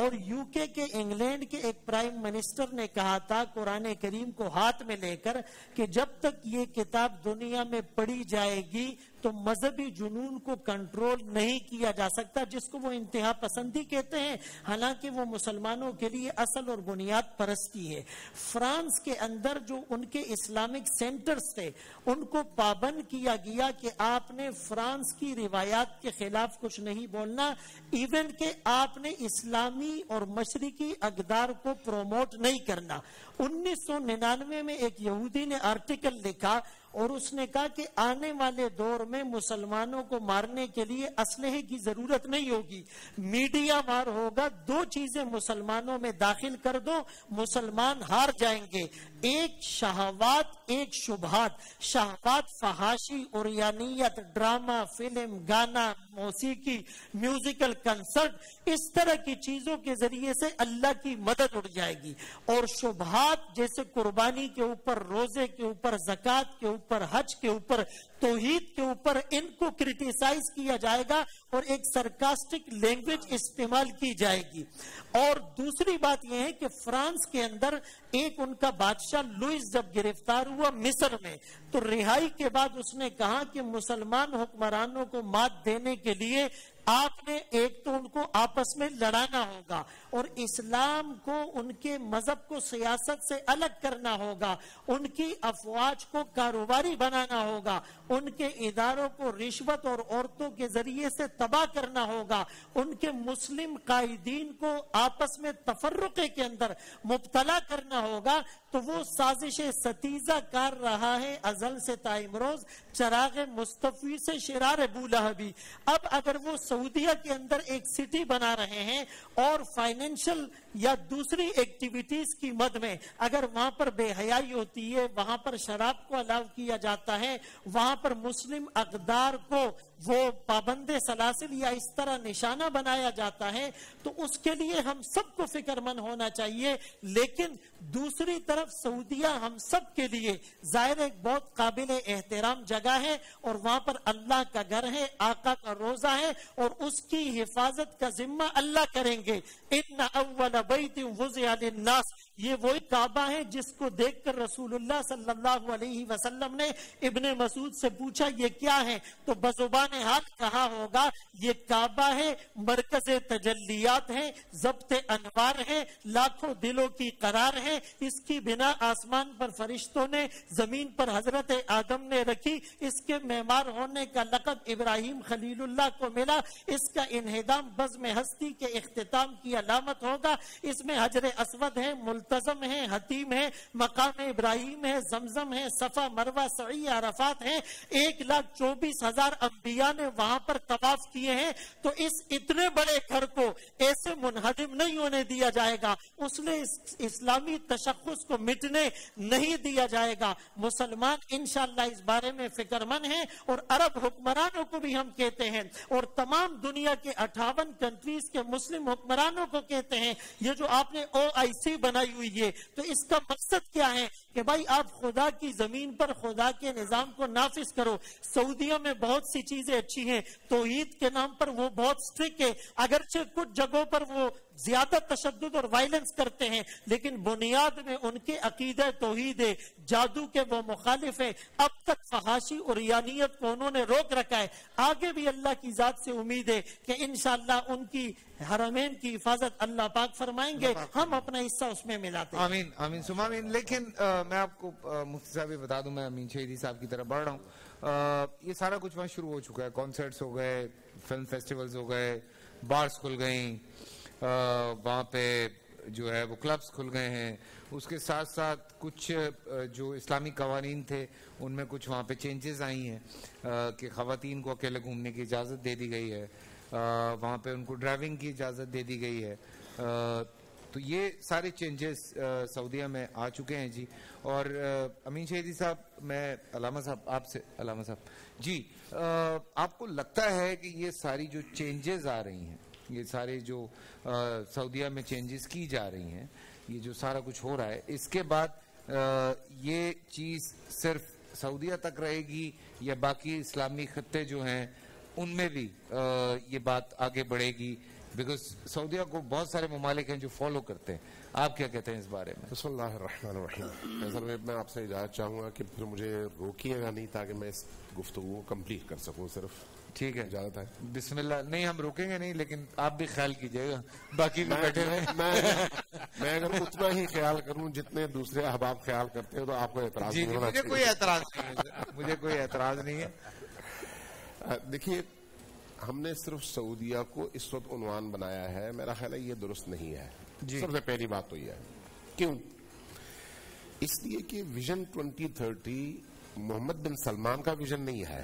और यूके के इंग्लैंड के एक प्राइम मिनिस्टर ने कहा था कुरान करीम को हाथ में लेकर कि जब तक ये किताब दुनिया में पढ़ी जाएगी तो मजहबी जुनून को कंट्रोल नहीं किया जा सकता, जिसको वो इंतहा पसंदी कहते हैं, हालांकि वो मुसलमानों के लिए असल और बुनियाद परस्ती है। फ्रांस के अंदर जो उनके इस्लामिक सेंटर्स थे उनको पाबंद किया गया कि आपने फ्रांस की रिवायात के खिलाफ कुछ नहीं बोलना, इवन के आपने इस्लामी और मशरकी अकदार को प्रोमोट नहीं करना। 1999 में एक यहूदी ने आर्टिकल लिखा और उसने कहा कि आने वाले दौर में मुसलमानों को मारने के लिए असलहे की जरूरत नहीं होगी, मीडिया वार होगा, दो चीजें मुसलमानों में दाखिल कर दो, मुसलमान हार जाएंगे, एक शहावात, एक शुबहात। शहावात फहाशी और यानियत, ड्रामा, फिल्म, गाना, मौसीकी, म्यूजिकल कंसर्ट, इस तरह की चीजों के जरिए से अल्लाह की मदद उड़ जाएगी, और शुबहात जैसे कुर्बानी के ऊपर, रोजे के ऊपर, जक़ात के ऊपर, हज के ऊपर, तौहीद के ऊपर, इनको क्रिटिसाइज किया जाएगा और एक सरकास्टिक लैंग्वेज इस्तेमाल की जाएगी। और दूसरी बात यह है कि फ्रांस के अंदर एक उनका बादशाह लुइस जब गिरफ्तार हुआ मिस्र में, तो रिहाई के बाद उसने कहा कि मुसलमान हुक्मरानों को मात देने के लिए आपने एक तो उनको आपस में लड़ाना होगा और इस्लाम को, उनके मजहब को सियासत से अलग करना होगा, उनकी अफवाज को कारोबारी बनाना होगा, उनके इदारों को रिश्वत और औरतों के जरिए से तबाह करना होगा, उनके मुस्लिम कायदीन को आपस में तफर्रुके के अंदर मुब्तला करना होगा। तो वो साजिश सतीजा कर रहा है अजल से ताइमरोज, चराग मुस्तफी से शिरार बूलहबी। अब अगर वो सऊदीया के अंदर एक सिटी बना रहे हैं और फाइनेंशियल या दूसरी एक्टिविटीज की मद में अगर वहां पर बेहयाई होती है, वहां पर शराब को अलाव किया जाता है, वहां पर मुस्लिम अकदार को वो पाबंदे सलासिल या इस तरह निशाना बनाया जाता है, तो उसके लिए हम सबको फिक्रमंद होना चाहिए। लेकिन दूसरी तरफ सऊदिया हम सब के लिए जाहिर एक बहुत काबिल एहतराम जगह है और वहां पर अल्लाह का घर है, आका का रोजा है और उसकी हिफाजत का जिम्मा अल्लाह करेंगे। इन्ना अव्वल बैतिन वुज़िअ लिन्नास, ये वही काबा है जिसको देखकर रसूलुल्लाह सल्लल्लाहु अलैहि वसल्लम ने इब्ने मसूद से पूछा ये क्या है, तो बजुबान हाथ कहा होगा ये काबा है, मरकज तजल्लियात है, ज़ब्त अनवार है, लाखों दिलों की करार है। इसकी बिना आसमान पर फरिश्तों ने, जमीन पर हजरत आदम ने रखी। इसके मेमार होने का लक़ब इब्राहिम खलीलुल्लाह को मिला। इसका इन्हिदाम बज़्म हस्ती के इख्तिताम की अलामत होगा। इसमें हजर अस्वद है, मुल्तजम है, हतीम है, मकाम इब्राहिम है, जमजम है, सफा मरवा सई अरफात है। 1,24,000 अंबिया ने वहां पर तवाफ किए हैं। तो इस इतने बड़े घर को ऐसे मुनहदिम नहीं होने दिया जाएगा, उसने इस्लामी तशख्खुस को मिटने नहीं दिया जाएगा। मुसलमान इंशाअल्लाह इस बारे में फिक्रमंद है और अरब हुक्मरानों को भी हम कहते हैं और तमाम दुनिया के 58 कंट्रीज के मुस्लिम हुक्मरानों को कहते हैं, ये जो आपने OIC बनाई हुई है, तो इसका मकसद क्या है कि भाई आप खुदा की जमीन पर खुदा के निजाम को नाफिज करो। सऊदिया में बहुत सी चीजें अच्छी हैं, तौहीद के नाम पर वो बहुत स्ट्रिक्ट है, अगरचे कुछ जगहों पर वो ज्यादा तशद्दुद और वायलेंस करते हैं, लेकिन बुनियाद में उनके अकीदे तौहीद है, जादू के वो मुखालिफ है। अब तक फहाशी और यानियत को उन्होंने रोक रखा है। आगे भी अल्लाह की जात से उम्मीद है कि इंशाअल्लाह उनकी हरमेन की हिफाजत अल्लाह पाक फरमाएंगे, हम अपना हिस्सा उसमें मिलाते हैं। आमीन आमीन सुम्मा आमीन। लेकिन मैं आपको मुफ्ती साहब ये बता दूं, मैं अमीन शहीदी साहब की तरफ बढ़ रहा हूँ। ये सारा कुछ वहाँ शुरू हो चुका है, कॉन्सर्ट्स हो गए, फिल्म फेस्टिवल्स हो गए, बार्स खुल गई, वहाँ पे जो है वो क्लब्स खुल गए हैं। उसके साथ साथ कुछ जो इस्लामी कवानीन थे उनमें कुछ वहाँ पे चेंजेस आई हैं कि ख़वातीन को अकेले घूमने की इजाज़त दे दी गई है, वहाँ पे उनको ड्राइविंग की इजाज़त दे दी गई है। तो ये सारे चेंजेस सऊदीया में आ चुके हैं जी। और अमीन शहीदी साहब, मैं अलामा साहब आपसे, अलामा साहब जी, आपको लगता है कि ये सारी जो चेंजेस आ रही हैं, ये सारे जो सऊदीया में चेंजेस की जा रही हैं, ये जो सारा कुछ हो रहा है, इसके बाद ये चीज़ सिर्फ सऊदीया तक रहेगी या बाकी इस्लामी खत्ते जो हैं उनमें भी ये बात आगे बढ़ेगी? बिकॉज सऊदीया को बहुत सारे ममालिक हैं जो फॉलो करते हैं। आप क्या कहते हैं इस बारे में? बिस्मिल्लाहिर्रहमानिर्रहीम। असल में मैं आपसे इजाज़त चाहूँगा कि फिर मुझे रोकिएगा नहीं ताकि मैं इस गुफ्तगू को कंप्लीट कर सकूँ, सिर्फ। ठीक है, इजाज़त है? बिस्मिल्लाह। नहीं, हम रोकेंगे नहीं, लेकिन आप भी ख्याल कीजिएगा, बाकी भी बैठे हैं। मैं अगर उतना ही ख्याल करूँ जितने दूसरे अहबाब ख्याल करते हैं तो आपको एतराज़ नहीं होना चाहिए। मुझे कोई एतराज़ नहीं है, मुझे कोई एतराज़ नहीं है। देखिए, हमने सिर्फ सऊदीया को इस वक्त उन्वान बनाया है, मेरा ख्याल है ये दुरुस्त नहीं है। सबसे पहली बात तो यह है, क्यों? इसलिए कि विजन 2030 मोहम्मद बिन सलमान का विजन नहीं है,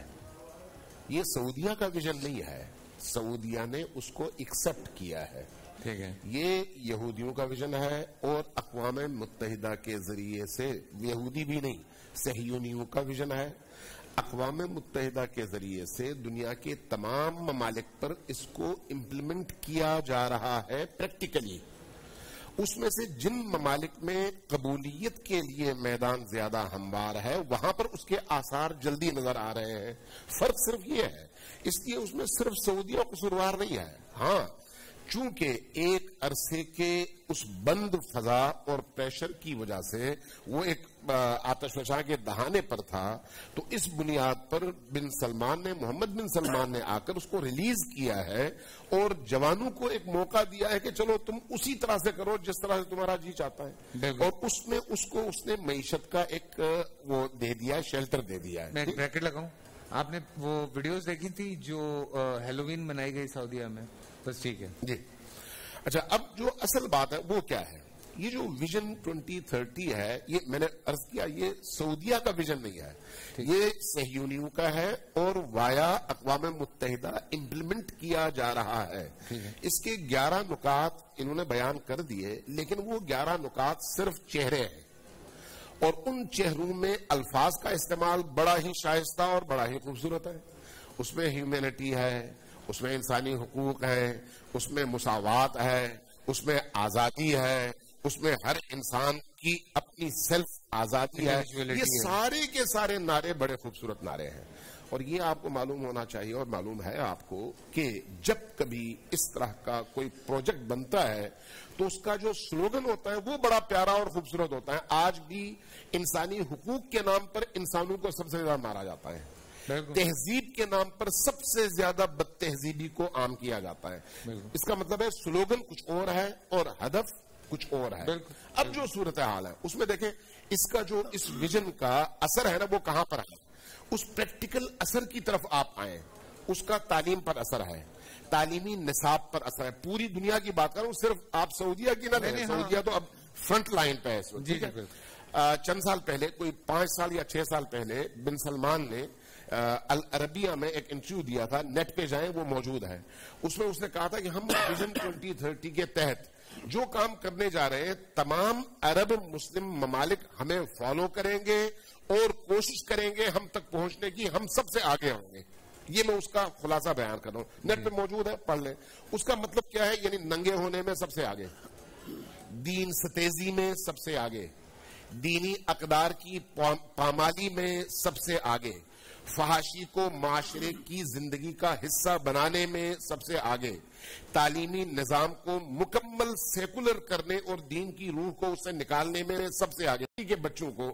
ये सऊदीया का विजन नहीं है। सऊदीया ने उसको एक्सेप्ट किया है, ठीक है। ये यहूदियों का विजन है और अक़वाम मुत्तहिदा के जरिए से, यहूदी भी नहीं, सहयोनियों का विजन है। अक़वाम मुत्तहिदा के जरिए से दुनिया के तमाम ममालिक पर इसको इम्प्लीमेंट किया जा रहा है प्रैक्टिकली। उसमें से जिन ममालिक में कबूलियत के लिए मैदान ज्यादा हमवार है, वहां पर उसके आसार जल्दी नजर आ रहे हैं। फर्क सिर्फ ये है, इसलिए उसमें सिर्फ सऊदीया कसूरवार नहीं है। हाँ, चूंकि एक अरसे के उस बंद फजा और प्रेशर की वजह से वो एक आतशफशा के दहाने पर था, तो इस बुनियाद पर बिन सलमान ने, मोहम्मद बिन सलमान ने आकर उसको रिलीज किया है और जवानों को एक मौका दिया है कि चलो तुम उसी तरह से करो जिस तरह से तुम्हारा जी चाहता है। और उसमें उसको उसने मईशत का एक वो दे दिया, शेल्टर दे दिया है। मैं एक ब्रैकेट लगाऊं, आपने वो वीडियोस देखी थी जो हेलोवीन मनाई गई सऊदीया में? बस ठीक है जी। अच्छा, अब जो असल बात है वो क्या है? ये जो विजन 2030 है, ये मैंने अर्ज किया ये सऊदिया का विजन नहीं है, ये सहयोनियों का है और वाया अक़वाम मुत्तहिदा इम्प्लीमेंट किया जा रहा है। इसके 11 नुकात इन्होंने बयान कर दिए, लेकिन वो 11 नुकात सिर्फ चेहरे हैं और उन चेहरों में अल्फाज का इस्तेमाल बड़ा ही शाइस्ता और बड़ा ही खूबसूरत है। उसमें ह्यूमैनिटी है, उसमें इंसानी हुकूक है, उसमें मुसावात है, उसमें आजादी है, उसमें हर इंसान की अपनी सेल्फ आजादी है। ये सारे के सारे नारे बड़े खूबसूरत नारे हैं और ये आपको मालूम होना चाहिए और मालूम है आपको कि जब कभी इस तरह का कोई प्रोजेक्ट बनता है तो उसका जो स्लोगन होता है वो बड़ा प्यारा और खूबसूरत होता है। आज भी इंसानी हुकूक के नाम पर इंसानों को सबसे ज्यादा मारा जाता है, तहजीब के नाम पर सबसे ज्यादा बदतहजीबी को आम किया जाता है। इसका मतलब है स्लोगन कुछ और है और हदफ कुछ और है। अब जो सूरत हाल है उसमें देखें, इसका जो इस विजन का असर है ना वो कहां पर है, उस प्रैक्टिकल असर की तरफ आप आए, उसका तालीम पर असर है, तालीमी निसाब पर असर है। पूरी दुनिया की बात कर रहा हूं, सिर्फ आप सऊदिया की ना देखें, सऊदिया तो अब फ्रंट लाइन पे है। जी जी, चंद साल पहले, कोई 5 साल या 6 साल पहले बिन सलमान ने अल अरबिया में एक इंटरव्यू दिया था, नेट पे जाएं वो मौजूद है। उसमें उसने कहा था कि हम विजन 2030 के तहत जो काम करने जा रहे हैं तमाम अरब मुस्लिम ममालिक हमें फॉलो करेंगे और कोशिश करेंगे हम तक पहुंचने की, हम सबसे आगे होंगे। ये मैं उसका खुलासा बयान कर रहा हूं, नेट पे मौजूद है, पढ़ लें। उसका मतलब क्या है, यानी नंगे होने में सबसे आगे, दीन सतेजी में सबसे आगे, दीनी अकदार की पामाली में सबसे आगे, फहाशी को माशरे की जिंदगी का हिस्सा बनाने में सबसे आगे, तालीमी निजाम को मुकम्मल सेकुलर करने और दीन की रूह को उससे निकालने में सबसे आगे के बच्चों को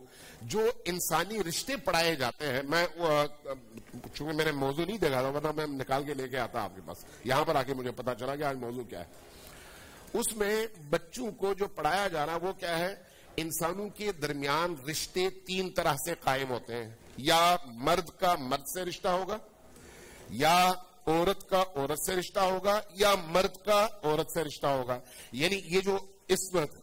जो इंसानी रिश्ते पढ़ाए जाते हैं। मैं चूंकि मैंने मौजू नहीं देखा था वरना मैं निकाल के लेके आता आपके पास, यहां पर आके मुझे पता चला कि आज मौजू क्या है। उसमें बच्चों को जो पढ़ाया जा रहा वो क्या है, इंसानों के दरमियान रिश्ते 3 तरह से कायम होते हैं, या मर्द का मर्द से रिश्ता होगा, या औरत का औरत से रिश्ता होगा, या मर्द का औरत से रिश्ता होगा। यानी ये जो इस वक्त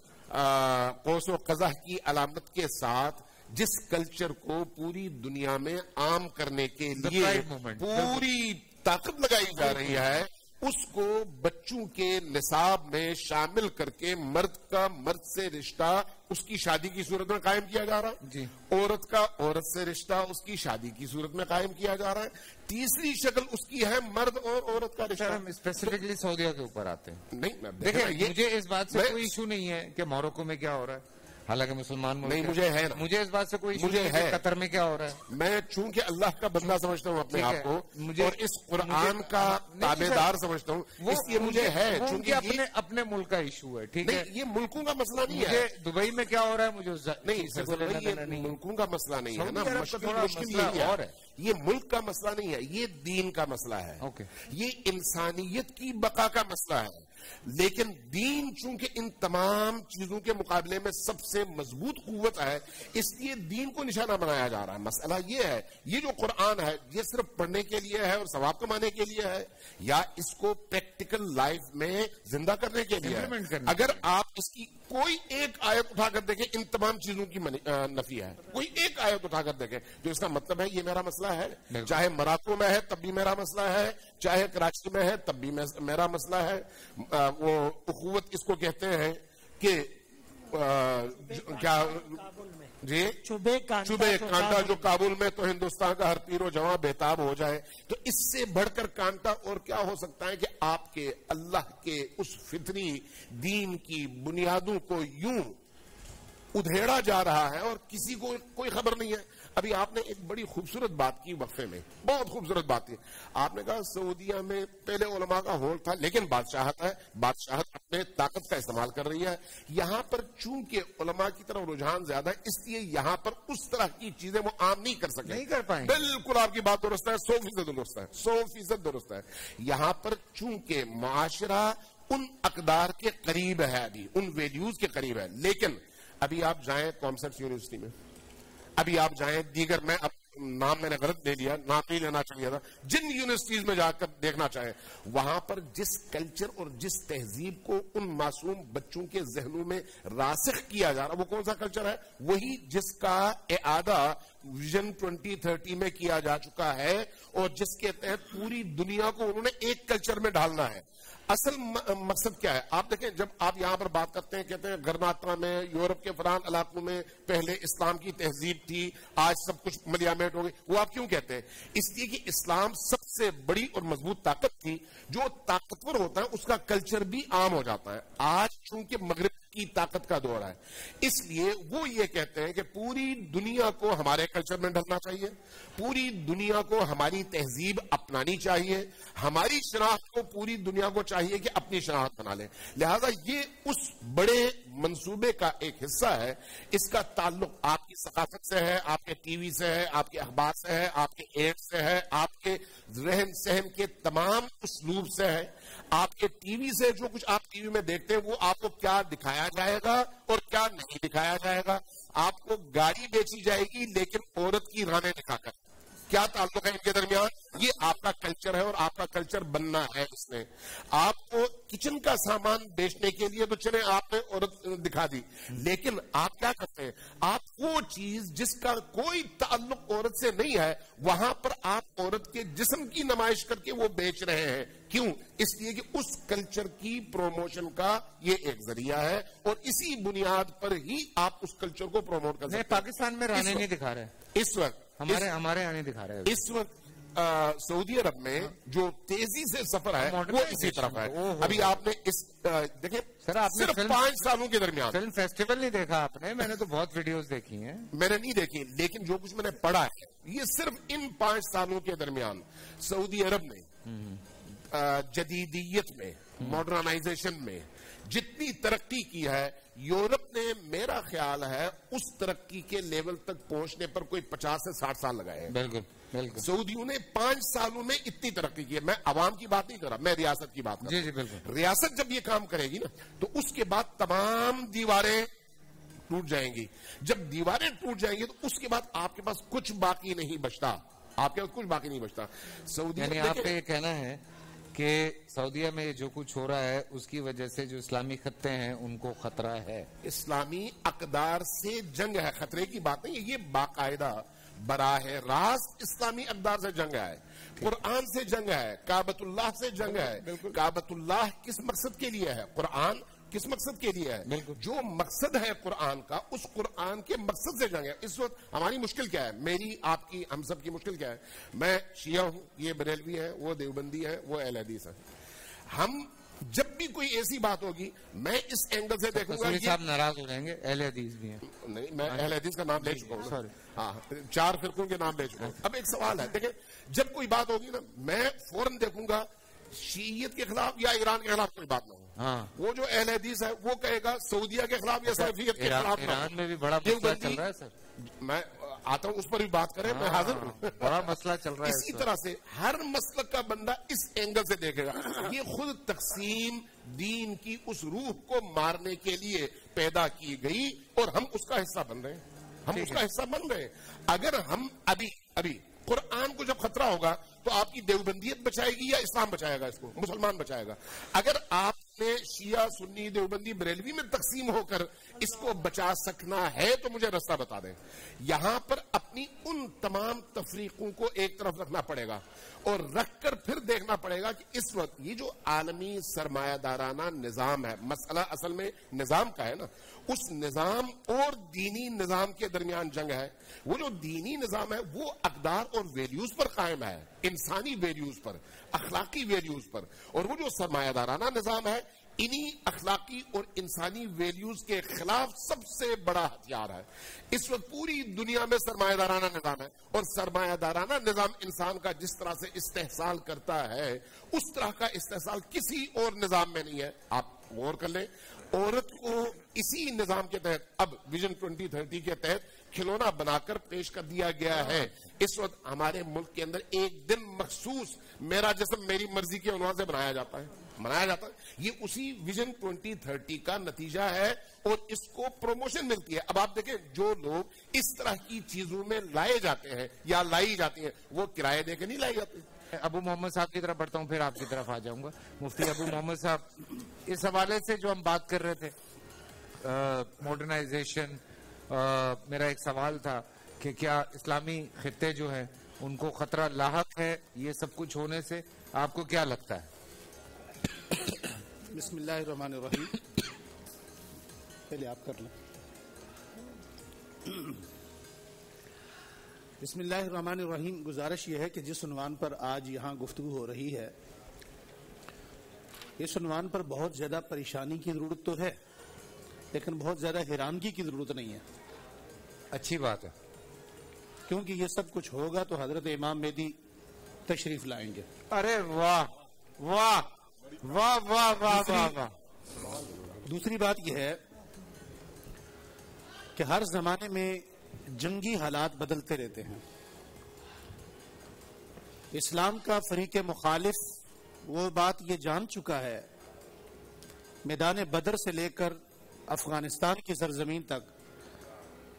कौसो कज़ा की अलामत के साथ जिस कल्चर को पूरी दुनिया में आम करने के लिए पूरी ताकत लगाई जा रही है, उसको बच्चों के निसाब में शामिल करके मर्द का मर्द से रिश्ता उसकी शादी की सूरत में कायम किया जा रहा है, औरत का औरत से रिश्ता उसकी शादी की सूरत में कायम किया जा रहा है। तीसरी शक्ल उसकी है मर्द और औरत का रिश्ता। हम स्पेसिफिकली सऊदीया के ऊपर आते हैं, नहीं देखिए मुझे इस बात से कोई इशू नहीं है कि मोरक्को में क्या हो रहा है, हालांकि मुसलमान नहीं, मुझे है ना, मुझे इस बात से कोई मुझे है कतर में क्या हो रहा है। मैं चूंकि अल्लाह का बंदा समझता हूँ अपने आप को मुझे, और इस कुरान का ताबेदार समझता हूँ, इसलिए मुझे है चूंकि अपने अपने मुल्क का इशू है। ठीक है, ये मुल्कों का मसला नहीं है, दुबई में क्या हो रहा है मुझे नहीं, मुल्कों का मसला नहीं है ना, मुश्किल और है। ये मुल्क का मसला नहीं है, ये दीन का मसला है, ये इंसानियत की बका का मसला है। लेकिन दीन चूंकि इन तमाम चीजों के मुकाबले में सबसे मजबूत कुव्वत है, इसलिए दीन को निशाना बनाया जा रहा है। मसला ये है, ये जो कुरान है ये सिर्फ पढ़ने के लिए है और सवाब कमाने के लिए है, या इसको प्रैक्टिकल लाइफ में जिंदा करने के लिए है। अगर आप इसकी कोई एक आयत उठाकर देखें, इन तमाम चीजों की नफी है, कोई एक आयत उठाकर देखें जो इसका मतलब है, ये मेरा मसला है। चाहे मोरक्को में है तब भी मेरा मसला है, चाहे कराची में है तब भी मेरा मसला है। वो उखुवत इसको कहते हैं कि क्या जी, चुबे कांटा जो काबुल में, तो हिंदुस्तान का हर पीरो जवां बेताब हो जाए। तो इससे बढ़कर कांटा और क्या हो सकता है कि आपके अल्लाह के उस फितरी दीन की बुनियादों को यूं उधेड़ा जा रहा है और किसी को कोई खबर नहीं है। अभी आपने एक बड़ी खूबसूरत बात की वक्फे में, बहुत खूबसूरत बात की। आपने कहा सऊदीया में पहले उलमा का होल था लेकिन बादशाहत है, बादशाहत अपने ताकत का इस्तेमाल कर रही है। यहाँ पर चूंकि उलमा की तरफ रुझान ज्यादा है, इसलिए यहाँ पर उस तरह की चीजें वो आम नहीं कर सके, नहीं कर पाए। बिल्कुल आपकी बात दुरुस्त है, 100% दुरुस्त है, 100% दुरुस्त है। यहाँ पर चूंकि माशरा उन अकदार के करीब है, अभी उन वैल्यूज के करीब है। लेकिन अभी आप जाए कॉन्सेप्ट यूनिवर्सिटी में, अभी आप जाएं दीगर, मैं नाम मैंने गलत ले लिया, नाम नहीं लेना चाहिए था, जिन यूनिवर्सिटीज में जाकर देखना चाहे वहां पर जिस कल्चर और जिस तहजीब को उन मासूम बच्चों के जहनों में रासिख किया जा रहा है वो कौन सा कल्चर है? वही जिसका इआदा विजन 2030 में किया जा चुका है और जिसके तहत पूरी दुनिया को उन्होंने एक कल्चर में ढालना है। असल मकसद क्या है? आप देखें, जब आप यहां पर बात करते हैं, कहते हैं कर्नाटका में, यूरोप के फलान इलाकों में पहले इस्लाम की तहजीब थी, आज सब कुछ मलियामेट हो गई, वो आप क्यों कहते हैं? इसलिए कि इस्लाम सबसे बड़ी और मजबूत ताकत थी। जो ताकतवर होता है उसका कल्चर भी आम हो जाता है। आज चूंकि मगरिब की ताकत का दौर है, इसलिए वो ये कहते हैं कि पूरी दुनिया को हमारे कल्चर में ढलना चाहिए, पूरी दुनिया को हमारी तहजीब अपनानी चाहिए, हमारी शनाख्त को पूरी दुनिया को चाहिए कि अपनी शनाख्त बना लें। लिहाजा ये उस बड़े मंसूबे का एक हिस्सा है। इसका ताल्लुक आपकी सकाफत से है, आपके टीवी से है, आपके अखबार से है, आपके एड से है, आपके रहन सहन के तमाम उसलूब से है। आपके टीवी से जो कुछ आप टीवी में देखते हैं वो आपको क्या दिखाया जाएगा और क्या नहीं दिखाया जाएगा। आपको गाड़ी बेची जाएगी लेकिन औरत की रानें दिखाकर, क्या ताल्लुक है इनके दरमियान? ये आपका कल्चर है और आपका कल्चर बनना है। इसने आपको किचन का सामान बेचने के लिए तो चले आपने औरत दिखा दी, लेकिन आप क्या करते हैं? आप वो चीज जिसका कोई ताल्लुक औरत से नहीं है वहां पर आप औरत के जिस्म की नुमाइश करके वो बेच रहे हैं। क्यों? इसलिए कि उस कल्चर की प्रोमोशन का ये एक जरिया है और इसी बुनियाद पर ही आप उस कल्चर को प्रमोट कर सकते हैं। पाकिस्तान में राने नहीं दिखा रहे इस वक्त, हमारे यहाँ नहीं दिखा रहे इस वक्त। सऊदी अरब में जो तेजी से सफर है वो इसी तरफ है। अभी आपने इस देखिए सर, आपने सिर्फ 5 सालों के दरमियान फिल्म फेस्टिवल नहीं देखा आपने? मैंने तो बहुत वीडियोस देखी हैं। मैंने नहीं देखी, लेकिन जो कुछ मैंने पढ़ा है, ये सिर्फ इन 5 सालों के दरमियान सऊदी अरब में जदीदियत में, मॉडर्नाइजेशन में जितनी तरक्की की है, यूरोप ने मेरा ख्याल है उस तरक्की के लेवल तक पहुंचने पर कोई 50 से 60 साल लगाए हैं। बिल्कुल बिल्कुल। सऊदियों ने 5 सालों में इतनी तरक्की की है। मैं आवाम की बात नहीं कर रहा, मैं रियासत की बात कर रहा हूं। जी जी बिल्कुल। रियासत जब ये काम करेगी ना तो उसके बाद तमाम दीवारें टूट जाएंगी। जब दीवारें टूट जाएंगी तो उसके बाद आपके पास कुछ बाकी नहीं बचता, आपके पास कुछ बाकी नहीं बचता। सऊदी आपका ये कहना है कि सऊदीया में जो कुछ हो रहा है उसकी वजह से जो इस्लामी खत्ते हैं उनको खतरा है, इस्लामी अकदार से जंग है। खतरे की बात नहीं है, ये बाकायदा बराह रास्त इस्लामी अकदार से जंग है, कुरान से जंग है, काबतुल्लाह से जंग है। काबतुल्लाह किस मकसद के लिए है? कुरान किस मकसद के लिए है? जो मकसद है कुरान का, उस कुरान के मकसद से जंग है। इस वक्त हमारी मुश्किल क्या है? मेरी, आपकी, हम सब की मुश्किल क्या है? मैं शिया हूं, ये बरेलवी है, वो देवबंदी है, वो अहले हदीस है। हम जब भी कोई ऐसी बात होगी मैं इस एंगल से देखूंगा। आप नाराज हो जाएंगे, अहले हदीस भी है। नहीं, मैं अहले हदीस का नाम ले चुका हूँ, सॉरी, हाँ, 4 फिरकों के नाम ले चुका हूँ। अब एक सवाल है, देखिए, जब कोई बात होगी ना मैं फौरन देखूंगा शीयत के खिलाफ या ईरान के खिलाफ कोई बात ना हो। हाँ। वो जो अहले हदीस है वो कहेगा सऊदिया के खिलाफ या सैफियत के खिलाफ। ईरान में भी बड़ा मसला चल रहा है सर, मैं आता हूँ उस पर भी बात करें। हाँ, मैं हाजिर हूँ। बड़ा मसला चल रहा है। इसी तरह से हर मसलक का बंदा इस एंगल से देखेगा। ये खुद तकसीम दीन की उस रूह को मारने के लिए पैदा की गई और हम उसका हिस्सा बन रहे हैं, हम उसका हिस्सा बन रहे हैं। अगर हम अभी अभी कुरान को जब खतरा होगा तो आपकी देवबंदियत बचाएगी या इस्लाम बचाएगा? इसको मुसलमान बचाएगा। अगर आपने शिया, सुन्नी, देवबंदी, बरेलवी में तकसीम होकर इसको बचा सकना है तो मुझे रास्ता बता दें। यहां पर अपनी उन तमाम तफरीकों को एक तरफ रखना पड़ेगा और रखकर फिर देखना पड़ेगा कि इस वक्त ये जो आलमी सरमायादाराना निजाम है, मसला असल में निजाम का है ना, उस निजाम और दीनी निजाम के दरमियान जंग है। वो जो दीनी निजाम है वो अकदार और वैल्यूज पर कायम है, इंसानी वैल्यूज पर, अखलाकी वैल्यूज पर, और वो जो सरमायादाराना निजाम है इन्हीं अखलाकी और इंसानी वैल्यूज के खिलाफ सबसे बड़ा हथियार है। इस वक्त पूरी दुनिया में सरमायादाराना निजाम है और सरमायादाराना निजाम इंसान का जिस तरह से इस्तेहसाल करता है उस तरह का इस्तेहसाल किसी और निजाम में नहीं है। आप गौर कर लें, औरत को इसी निजाम के तहत अब विजन 2030 के तहत खिलौना बनाकर पेश कर दिया गया है। इस वक्त हमारे मुल्क के अंदर एक दिन मखसूस मेरा जिस्म मेरी मर्जी के उन्वान से बनाया जाता है, मनाया जाता है। ये उसी विजन 2030 का नतीजा है और इसको प्रमोशन मिलती है। अब आप देखें जो लोग इस तरह की चीजों में लाए जाते हैं या लाई जाती है वो किराए देके नहीं लाई जाती। अबू मोहम्मद साहब की तरफ बढ़ता हूँ फिर आपकी तरफ आ जाऊंगा। मुफ्ती अबू मोहम्मद साहब, इस हवाले से जो हम बात कर रहे थे मॉडर्नाइजेशन, मेरा एक सवाल था कि क्या इस्लामी खित्ते जो हैं उनको खतरा लाहक है ये सब कुछ होने से, आपको क्या लगता है? बिस्मिल्लाहिर्रहमानिर्रहीम। पहले आप कर लें। बिस्मिल्लाहिर्रहमानिर्रहीम। गुजारिश यह है कि जिस उन्वान पर आज यहाँ गुफ्तगू हो रही है, इस उन्वान पर बहुत ज़्यादा परेशानी की ज़रूरत तो है लेकिन बहुत ज़्यादा हैरानगी की ज़रूरत नहीं है। अच्छी बात है, क्योंकि ये सब कुछ होगा तो हज़रत इमाम मेहदी तशरीफ लाएंगे। अरे वाह वाह वाह वाह वाह वाह। दूसरी बात यह है कि हर जमाने में जंगी हालात बदलते रहते हैं। इस्लाम का फरीक मुखालिफ वो बात ये जान चुका है, मैदान बदर से लेकर अफगानिस्तान की सरजमीन तक,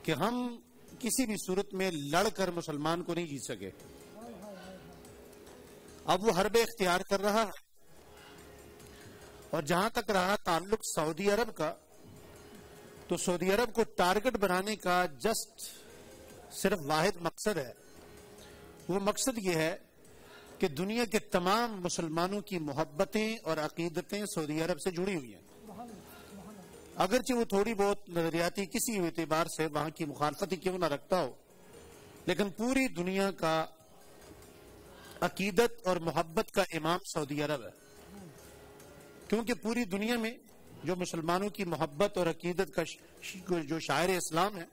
कि हम किसी भी सूरत में लड़कर मुसलमान को नहीं जीत सके। अब वो हरबे इख्तियार कर रहा है। और जहां तक रहा ताल्लुक सऊदी अरब का, तो सऊदी अरब को टारगेट बनाने का जस्ट सिर्फ वाहिद मकसद है। वो मकसद ये है कि दुनिया के तमाम मुसलमानों की मोहब्बतें और अकीदतें सऊदी अरब से जुड़ी हुई हैं, अगरचे वो थोड़ी बहुत नजरियाती किसी एतबार से वहां की मुखालफत ही क्यों ना रखता हो, लेकिन पूरी दुनिया का अकीदत और मोहब्बत का इमाम सऊदी अरब है। क्योंकि पूरी दुनिया में जो मुसलमानों की मोहब्बत और अकीदत का जो शायर इस्लाम है,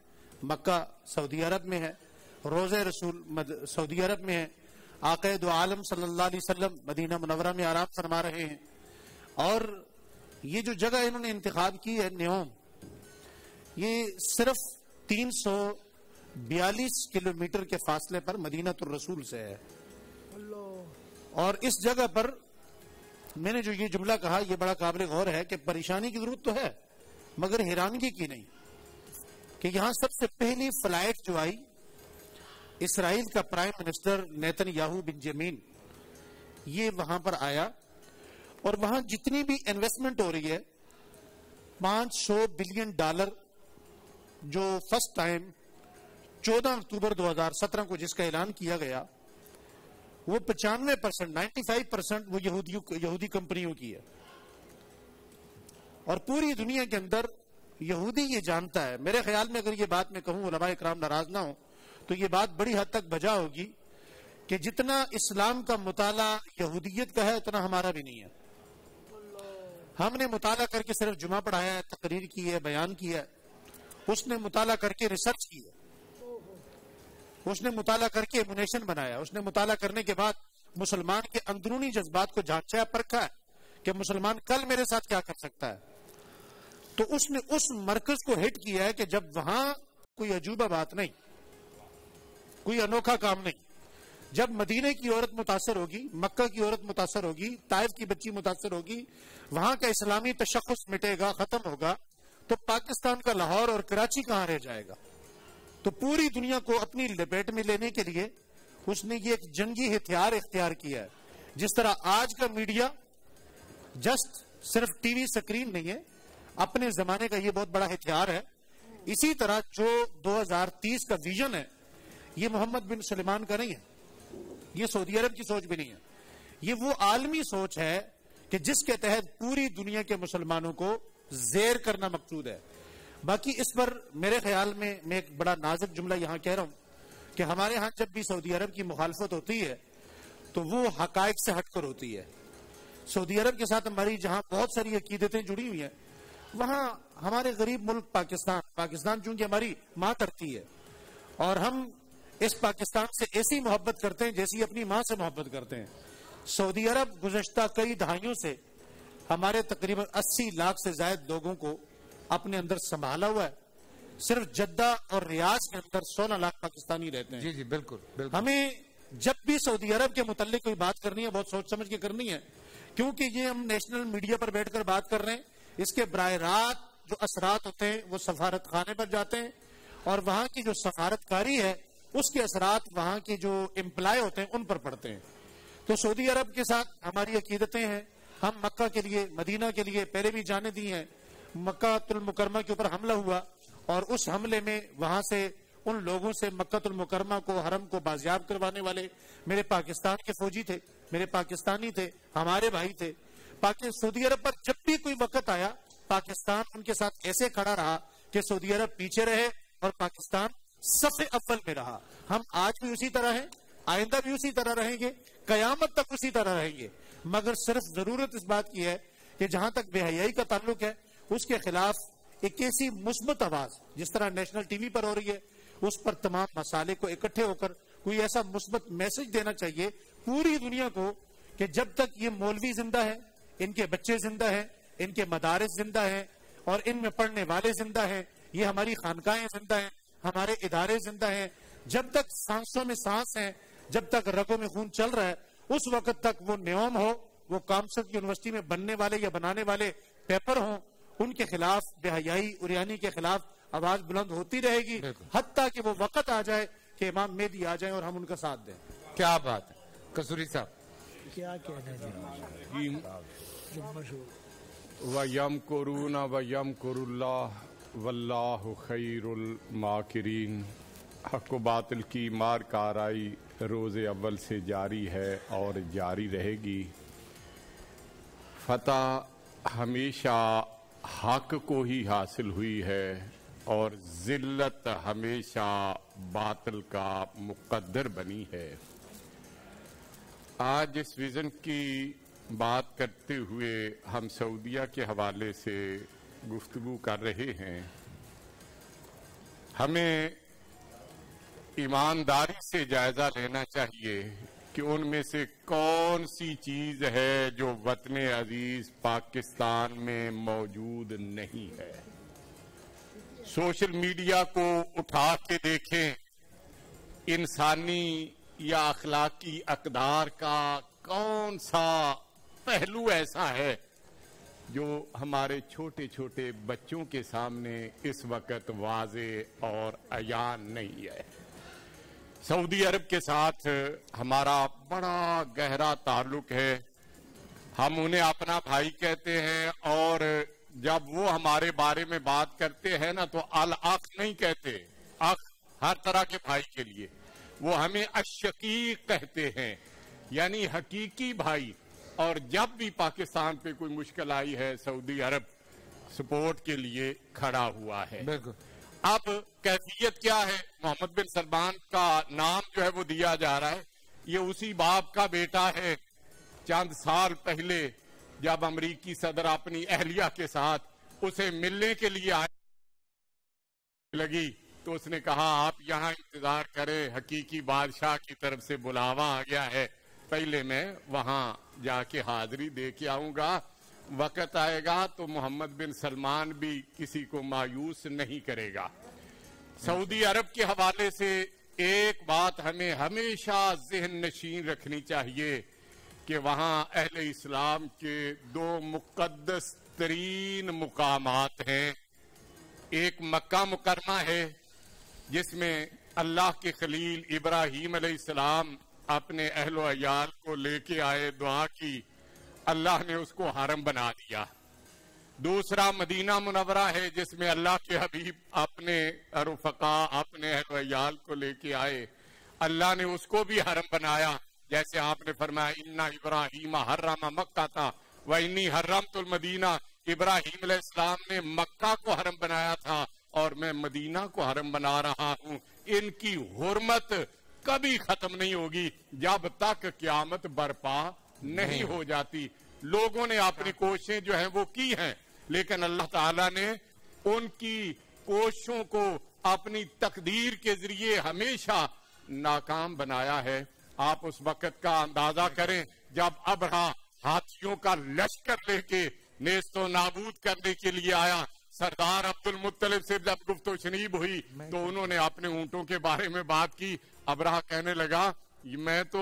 मक्का सऊदी अरब में है, रोज़े रसूल सऊदी अरब में है, आक़ा दो आलम सल्लल्लाहु अलैहि वसल्लम मदीना मुनव्वरा में आराम फरमा रहे हैं। और ये जो जगह इन्होंने इंतखाब की है न्योम, ये सिर्फ 342 किलोमीटर के फासले पर मदीनातुर रसूल से है। और इस जगह पर मैंने जो ये जुमला कहा ये बड़ा काबिल गौर है कि परेशानी की जरूरत तो है मगर हैरानगी की नहीं, कि यहाँ सबसे पहली फ्लाइट जो आई, इसराइल का प्राइम मिनिस्टर नेतन्याहू बेंजामिन ये वहां पर आया और वहां जितनी भी इन्वेस्टमेंट हो रही है $500 बिलियन जो फर्स्ट टाइम 14 अक्टूबर 2017 को जिसका ऐलान किया गया, वो 95% वो यहूदी कंपनियों की है। और पूरी दुनिया के अंदर यहूदी ये जानता है, मेरे ख्याल में अगर ये बात मैं कहूँ उलमा इकराम नाराज ना हो तो ये बात बड़ी हद तक बजा होगी कि जितना इस्लाम का मुताला यहूदियत का है उतना हमारा भी नहीं है। हमने मुताला करके सिर्फ जुमा पढ़ाया है, तकरीर की है, बयान किया है। उसने मुताला करके रिसर्च की है, उसने मुताला करके एमुनेशन बनाया, उसने मुताला करने के बाद मुसलमान के अंदरूनी जज्बात को जांचा परखा है कि मुसलमान कल मेरे साथ क्या कर सकता है। तो उसने उस मरकज को हिट किया है कि जब वहां कोई अजूबा बात नहीं, कोई अनोखा काम नहीं। जब मदीने की औरत मुतासर होगी, मक्का की औरत मुतासर होगी, ताइफ की बच्ची मुतासर होगी, वहां का इस्लामी तशख्खुस मिटेगा, खत्म होगा, तो पाकिस्तान का लाहौर और कराची कहाँ रह जाएगा? तो पूरी दुनिया को अपनी लपेट में लेने के लिए उसने ये एक जंगी हथियार इख्तियार किया है। जिस तरह आज का मीडिया जस्ट सिर्फ टीवी स्क्रीन नहीं है, अपने जमाने का ये बहुत बड़ा हथियार है, इसी तरह जो 2030 का विजन है ये मोहम्मद बिन सलमान का नहीं है, ये सऊदी अरब की सोच भी नहीं है, ये वो आलमी सोच है कि जिसके तहत पूरी दुनिया के मुसलमानों को जेर करना मकसूद है। बाकी इस पर मेरे ख्याल में मैं एक बड़ा नाजुक जुमला यहाँ कह रहा हूँ कि हमारे यहाँ जब भी सऊदी अरब की मुखालफत होती है तो वो हकायक से हटकर होती है। सऊदी अरब के साथ हमारी जहाँ बहुत सारी अकीदतें जुड़ी हुई हैं, वहाँ हमारे गरीब मुल्क पाकिस्तान चूंकि हमारी माँ धरती है और हम इस पाकिस्तान से ऐसी मोहब्बत करते हैं जैसी अपनी माँ से मोहब्बत करते हैं। सऊदी अरब गुज़श्ता कई दहाइयों से हमारे तकरीबन 80 लाख से ज्यादा लोगों को अपने अंदर संभाला हुआ है। सिर्फ जद्दा और रियाज के अंदर 16 लाख पाकिस्तानी रहते हैं। जी जी बिल्कुल, बिल्कुल। हमें जब भी सऊदी अरब के मुताल्लिक कोई बात करनी है बहुत सोच समझ के करनी है, क्योंकि ये हम नेशनल मीडिया पर बैठकर बात कर रहे हैं, इसके बराह रात जो असरात होते हैं वो सफारत खाने पर जाते हैं और वहाँ की जो सफारतकारी है उसके असरात वहाँ की जो एम्प्लॉय होते हैं उन पर पड़ते हैं। तो सऊदी अरब के साथ हमारी अकीदतें हैं, हम मक्का के लिए, मदीना के लिए पहले भी जाने दी हैं। मक्कातुल मुकरमा के ऊपर हमला हुआ और उस हमले में वहाँ से उन लोगों से मक्कातुल मुकरमा को, हरम को बाजियाब करवाने वाले मेरे पाकिस्तान के फौजी थे, मेरे पाकिस्तानी थे, हमारे भाई थे। सऊदी अरब पर जब भी कोई वक्त आया पाकिस्तान उनके साथ ऐसे खड़ा रहा कि सऊदी अरब पीछे रहे और पाकिस्तान सबसे अव्वल में रहा। हम आज भी उसी तरह हैं, आइंदा भी उसी तरह रहेंगे, कयामत तक उसी तरह रहेंगे। मगर सिर्फ जरूरत इस बात की है कि जहां तक बेहयाई का ताल्लुक है उसके खिलाफ एक ऐसी मुस्बत आवाज जिस तरह नेशनल टीवी पर हो रही है, उस पर तमाम मसाले को इकट्ठे होकर कोई ऐसा मुस्बत मैसेज देना चाहिए पूरी दुनिया को कि जब तक ये मौलवी जिंदा है, इनके बच्चे जिंदा हैं, इनके मदारिस जिंदा हैं और इनमें पढ़ने वाले जिंदा हैं, ये हमारी खानकाएं जिंदा हैं, हमारे इदारे जिंदा हैं, जब तक सांसों में सांस हैं, जब तक रगों में खून चल रहा है, उस वक्त तक वो न्योम हो, वो कामसद यूनिवर्सिटी में बनने वाले या बनाने वाले पेपर हों, उनके खिलाफ, बेहयाई उरियानी के खिलाफ आवाज बुलंद होती रहेगी हत्ता कि वो वक्त आ जाए कि इमाम मेहदी आ जाए और हम उनका साथ दें। क्या बात है कसूरी साहब, क्या कहना चाहिए? वयम कोरूना वयम कुरुल्लाह वल्लाहु खैरुल माकिरीन। हक़ व बातिल की मार काराई रोज़ अव्वल से जारी है और जारी रहेगी। फतह हमेशा हक़ को ही हासिल हुई है और ज़िल्लत हमेशा बातिल का मुक़द्दर बनी है। आज इस विज़न की बात करते हुए हम सऊदिया के हवाले से गुफ्तगू कर रहे हैं। हमें ईमानदारी से जायज़ा लेना चाहिए कि उनमें से कौन सी चीज़ है जो वतन अजीज़ पाकिस्तान में मौजूद नहीं है। सोशल मीडिया को उठा के देखें, इंसानी या अखलाकी अकदार का कौन सा पहलू ऐसा है जो हमारे छोटे छोटे बच्चों के सामने इस वक्त वाजे और अयान नहीं है। सऊदी अरब के साथ हमारा बड़ा गहरा ताल्लुक है, हम उन्हें अपना भाई कहते हैं और जब वो हमारे बारे में बात करते हैं ना तो अल अख नहीं कहते, अख हर तरह के भाई के लिए, वो हमें अशकीक कहते हैं यानी हकीकी भाई। और जब भी पाकिस्तान पे कोई मुश्किल आई है सऊदी अरब सपोर्ट के लिए खड़ा हुआ है। अब कैफियत क्या है? मोहम्मद बिन सलमान का नाम जो है वो दिया जा रहा है, ये उसी बाप का बेटा है। चंद साल पहले जब अमरीकी सदर अपनी अहलिया के साथ उसे मिलने के लिए आने लगी तो उसने कहा आप यहाँ इंतजार करें, हकीकी बादशाह की तरफ से बुलावा आ गया है, पहले मैं वहाँ जाके हाजिरी दे के आऊँगा। वक्त आएगा तो मोहम्मद बिन सलमान भी किसी को मायूस नहीं करेगा। सऊदी अरब के हवाले से एक बात हमें हमेशा जहन नशीन रखनी चाहिए कि वहाँ अहले इस्लाम के दो मुकद्दस तरीन मुकामात हैं। एक मक्का मुकरमा है जिसमें अल्लाह के खलील इब्राहीम अलैहिस्सलाम अपने अहलो अयाल को लेके आए, दुआ की, अल्लाह ने उसको हरम बना दिया। दूसरा मदीना मुनव्वरा है जिसमें अल्लाह के हबीब अपने रुफका, अपने अहलो अयाल को लेके आए, अल्लाह ने उसको भी हरम बनाया। जैसे आपने फरमाया इन्ना इब्राहीम हर्रम मक्का था व इन्नी हर्रमतुल मदीना, इब्राहीम अलैहिस्सलाम ने मक्का को हरम बनाया था और मैं मदीना को हरम बना रहा हूँ। इनकी हुर्मत कभी खत्म नहीं होगी जब तक क़यामत बर्पा नहीं हो जाती। लोगों ने अपनी कोशिशें जो हैं वो की हैं, लेकिन अल्लाह ताला ने उनकी कोशिशों को अपनी तकदीर के जरिए हमेशा नाकाम बनाया है। आप उस वक्त का अंदाजा करें जब अबरा हाथियों का लश्कर लेके नेस्तो नाबूद करने के लिए आया। सरदार अब्दुल मुत्तलिब से जब गुफ्तो शनीब हुई तो उन्होंने अपने ऊँटों के बारे में बात की। अब्राह कहने लगा मैं तो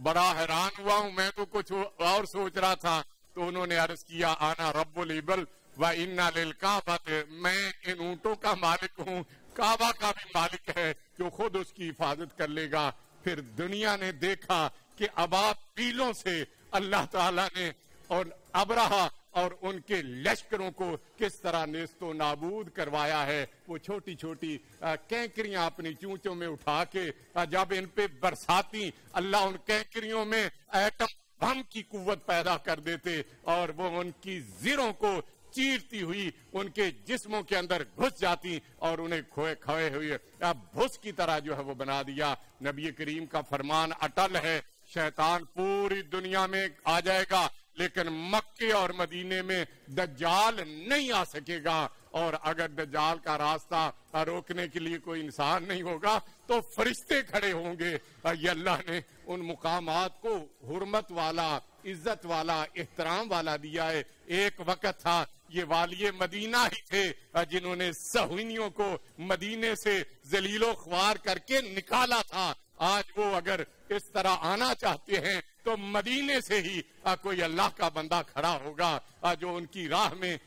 बड़ा हैरान हुआ हूँ, मैं तो कुछ और सोच रहा था। तो उन्होंने अर्ज किया आना रब्बुल इबल, व इन्ना लिल काबा, मैं इन ऊँटों का मालिक हूँ, काबा का भी मालिक है जो खुद उसकी हिफाजत कर लेगा। फिर दुनिया ने देखा कि अबाब पीलों से अल्लाह ताला ने और अबराहा और उनके लश्करों को किस तरह नेस्तो नाबूद करवाया है। वो छोटी छोटी कैंकरियां अपनी चूंचों में उठा के जब इन पे बरसाती, अल्लाह उन कैंकरियों में एटम बम की कुव्वत पैदा कर देते और वो उनकी जीरों को चीरती हुई उनके जिस्मों के अंदर घुस जाती और उन्हें खोए खोए हुए भूस की तरह जो है वो बना दिया। नबी करीम का फरमान अटल है, शैतान पूरी दुनिया में आ जाएगा लेकिन मक्के और मदीने में दज्जाल नहीं आ सकेगा। और अगर दज्जाल का रास्ता रोकने के लिए कोई इंसान नहीं होगा तो फरिश्ते खड़े होंगे। ये अल्लाह ने उन मुकामात को हुर्मत वाला, इज्जत वाला, एहतराम वाला दिया है। एक वक्त था ये वालिए मदीना ही थे जिन्होंने सहूनियों को मदीने से जलीलो ख्वार करके निकाला था। आज वो अगर इस तरह आना चाहते हैं तो मदीने से ही कोई अल्लाह का बंदा खड़ा होगा जो उनकी राह में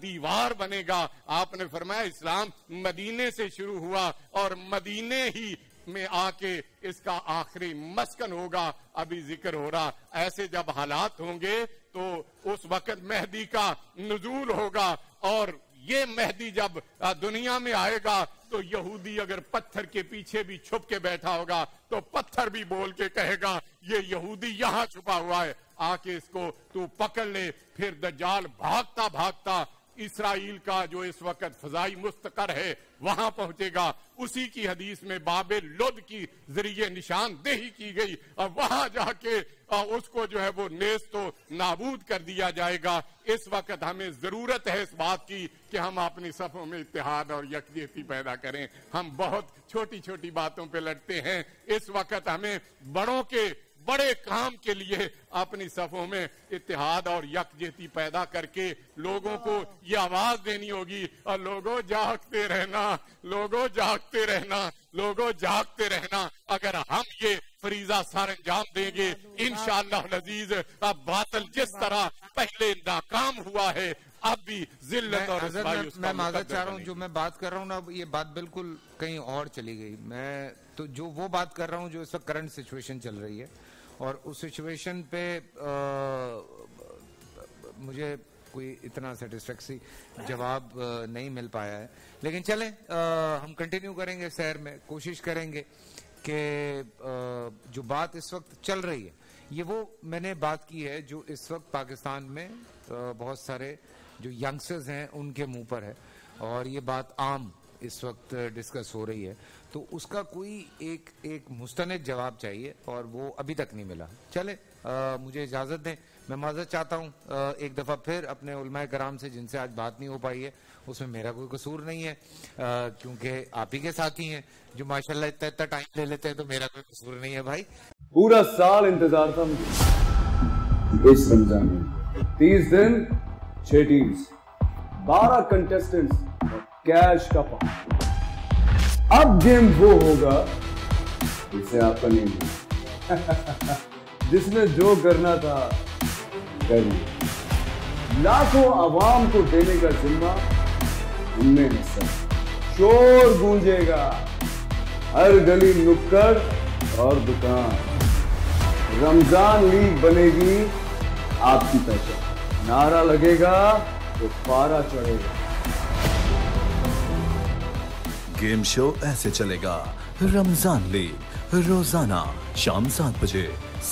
दीवार बनेगा। आपने फरमाया इस्लाम मदीने से शुरू हुआ और मदीने ही में आके इसका आखिरी मस्कन होगा। अभी जिक्र हो रहा, ऐसे जब हालात होंगे तो उस वक्त मेहदी का नुजूल होगा। और ये मेहदी जब दुनिया में आएगा तो यहूदी अगर पत्थर के पीछे भी छुप के बैठा होगा तो पत्थर भी बोल के कहेगा ये यहूदी यहाँ छुपा हुआ है, आके इसको तू पकड़ ले। फिर दज्जाल भागता भागता इसराइल का जो इस वक्त फजाई मुस्तकर है वहां पहुंचेगा। उसी की हदीस में बाबे लुद की जरिए निशानदेही की गई और वहां जाके उसको जो है वो नेस्तो नाबूद कर दिया जाएगा। इस वक्त हमें जरूरत है इस बात की कि हम अपनी सफों में इत्तेहाद और यकजहती पैदा करें। हम बहुत छोटी छोटी बातों पे लड़ते हैं। इस वक्त हमें बड़ों के बड़े काम के लिए अपनी सफों में इत्तेहाद और यकजहती पैदा करके लोगों को ये आवाज देनी होगी और लोगों जागते रहना, लोगों जागते रहना, लोगों जागते रहना। अगर हम ये फरीजा सार अंजाम देंगे इंशाअल्लाह अजीज, अब बातिल जिस तरह पहले नाकाम हुआ है अब भी जिल्लत और मैं माजर चाह रहा हूँ, जो मैं बात कर रहा हूँ ना ये बात बिल्कुल कहीं और चली गई। मैं तो जो वो बात कर रहा हूँ जो इस वक्त करंट सिचुएशन चल रही है और उस सिचुएशन पे मुझे कोई इतना सेटिस्फैक्सी जवाब नहीं मिल पाया है। लेकिन चलें हम कंटिन्यू करेंगे, शहर में कोशिश करेंगे कि जो बात इस वक्त चल रही है ये वो मैंने बात की है जो इस वक्त पाकिस्तान में बहुत सारे जो यंगस्टर्स हैं उनके मुंह पर है और ये बात आम इस वक्त डिस्कस हो रही है। तो उसका कोई एक मुस्तनद जवाब चाहिए और वो अभी तक नहीं मिला। चले मुझे इजाज़त दें, मैं माजरत चाहता हूँ एक दफ़ा फिर अपने उलमाए कराम से जिनसे आज बात नहीं हो पाई है। उसमें मेरा कोई कसूर नहीं है क्योंकि आप ही के साथी हैं जो माशाल्लाह इतना इतना टाइम ले लेते हैं, तो मेरा कोई कसूर नहीं है भाई। पूरा साल इंतजार था मुझे इस रमजान में, 30 दिन 6 टीम्स 12 कंटेस्टेंट्स कैश का पाँच। अब गेम वो होगा जिसे आपका नेम है जिसने जो करना था कर लिया। लाखों आवाम को देने का जिम्मा उनमें हिस्सा। शोर गूंजेगा हर गली नुक्कड़ और दुकान। रमजान लीग बनेगी आपकी पहचान। नारा लगेगा तो पारा चढ़ेगा। गेम शो ऐसे चलेगा रमजान लीग, रोजाना शाम 7 बजे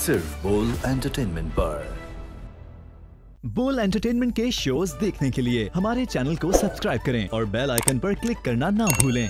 सिर्फ बोल एंटरटेनमेंट पर। बोल एंटरटेनमेंट के शोज देखने के लिए हमारे चैनल को सब्सक्राइब करें और बेल आइकन पर क्लिक करना ना भूलें।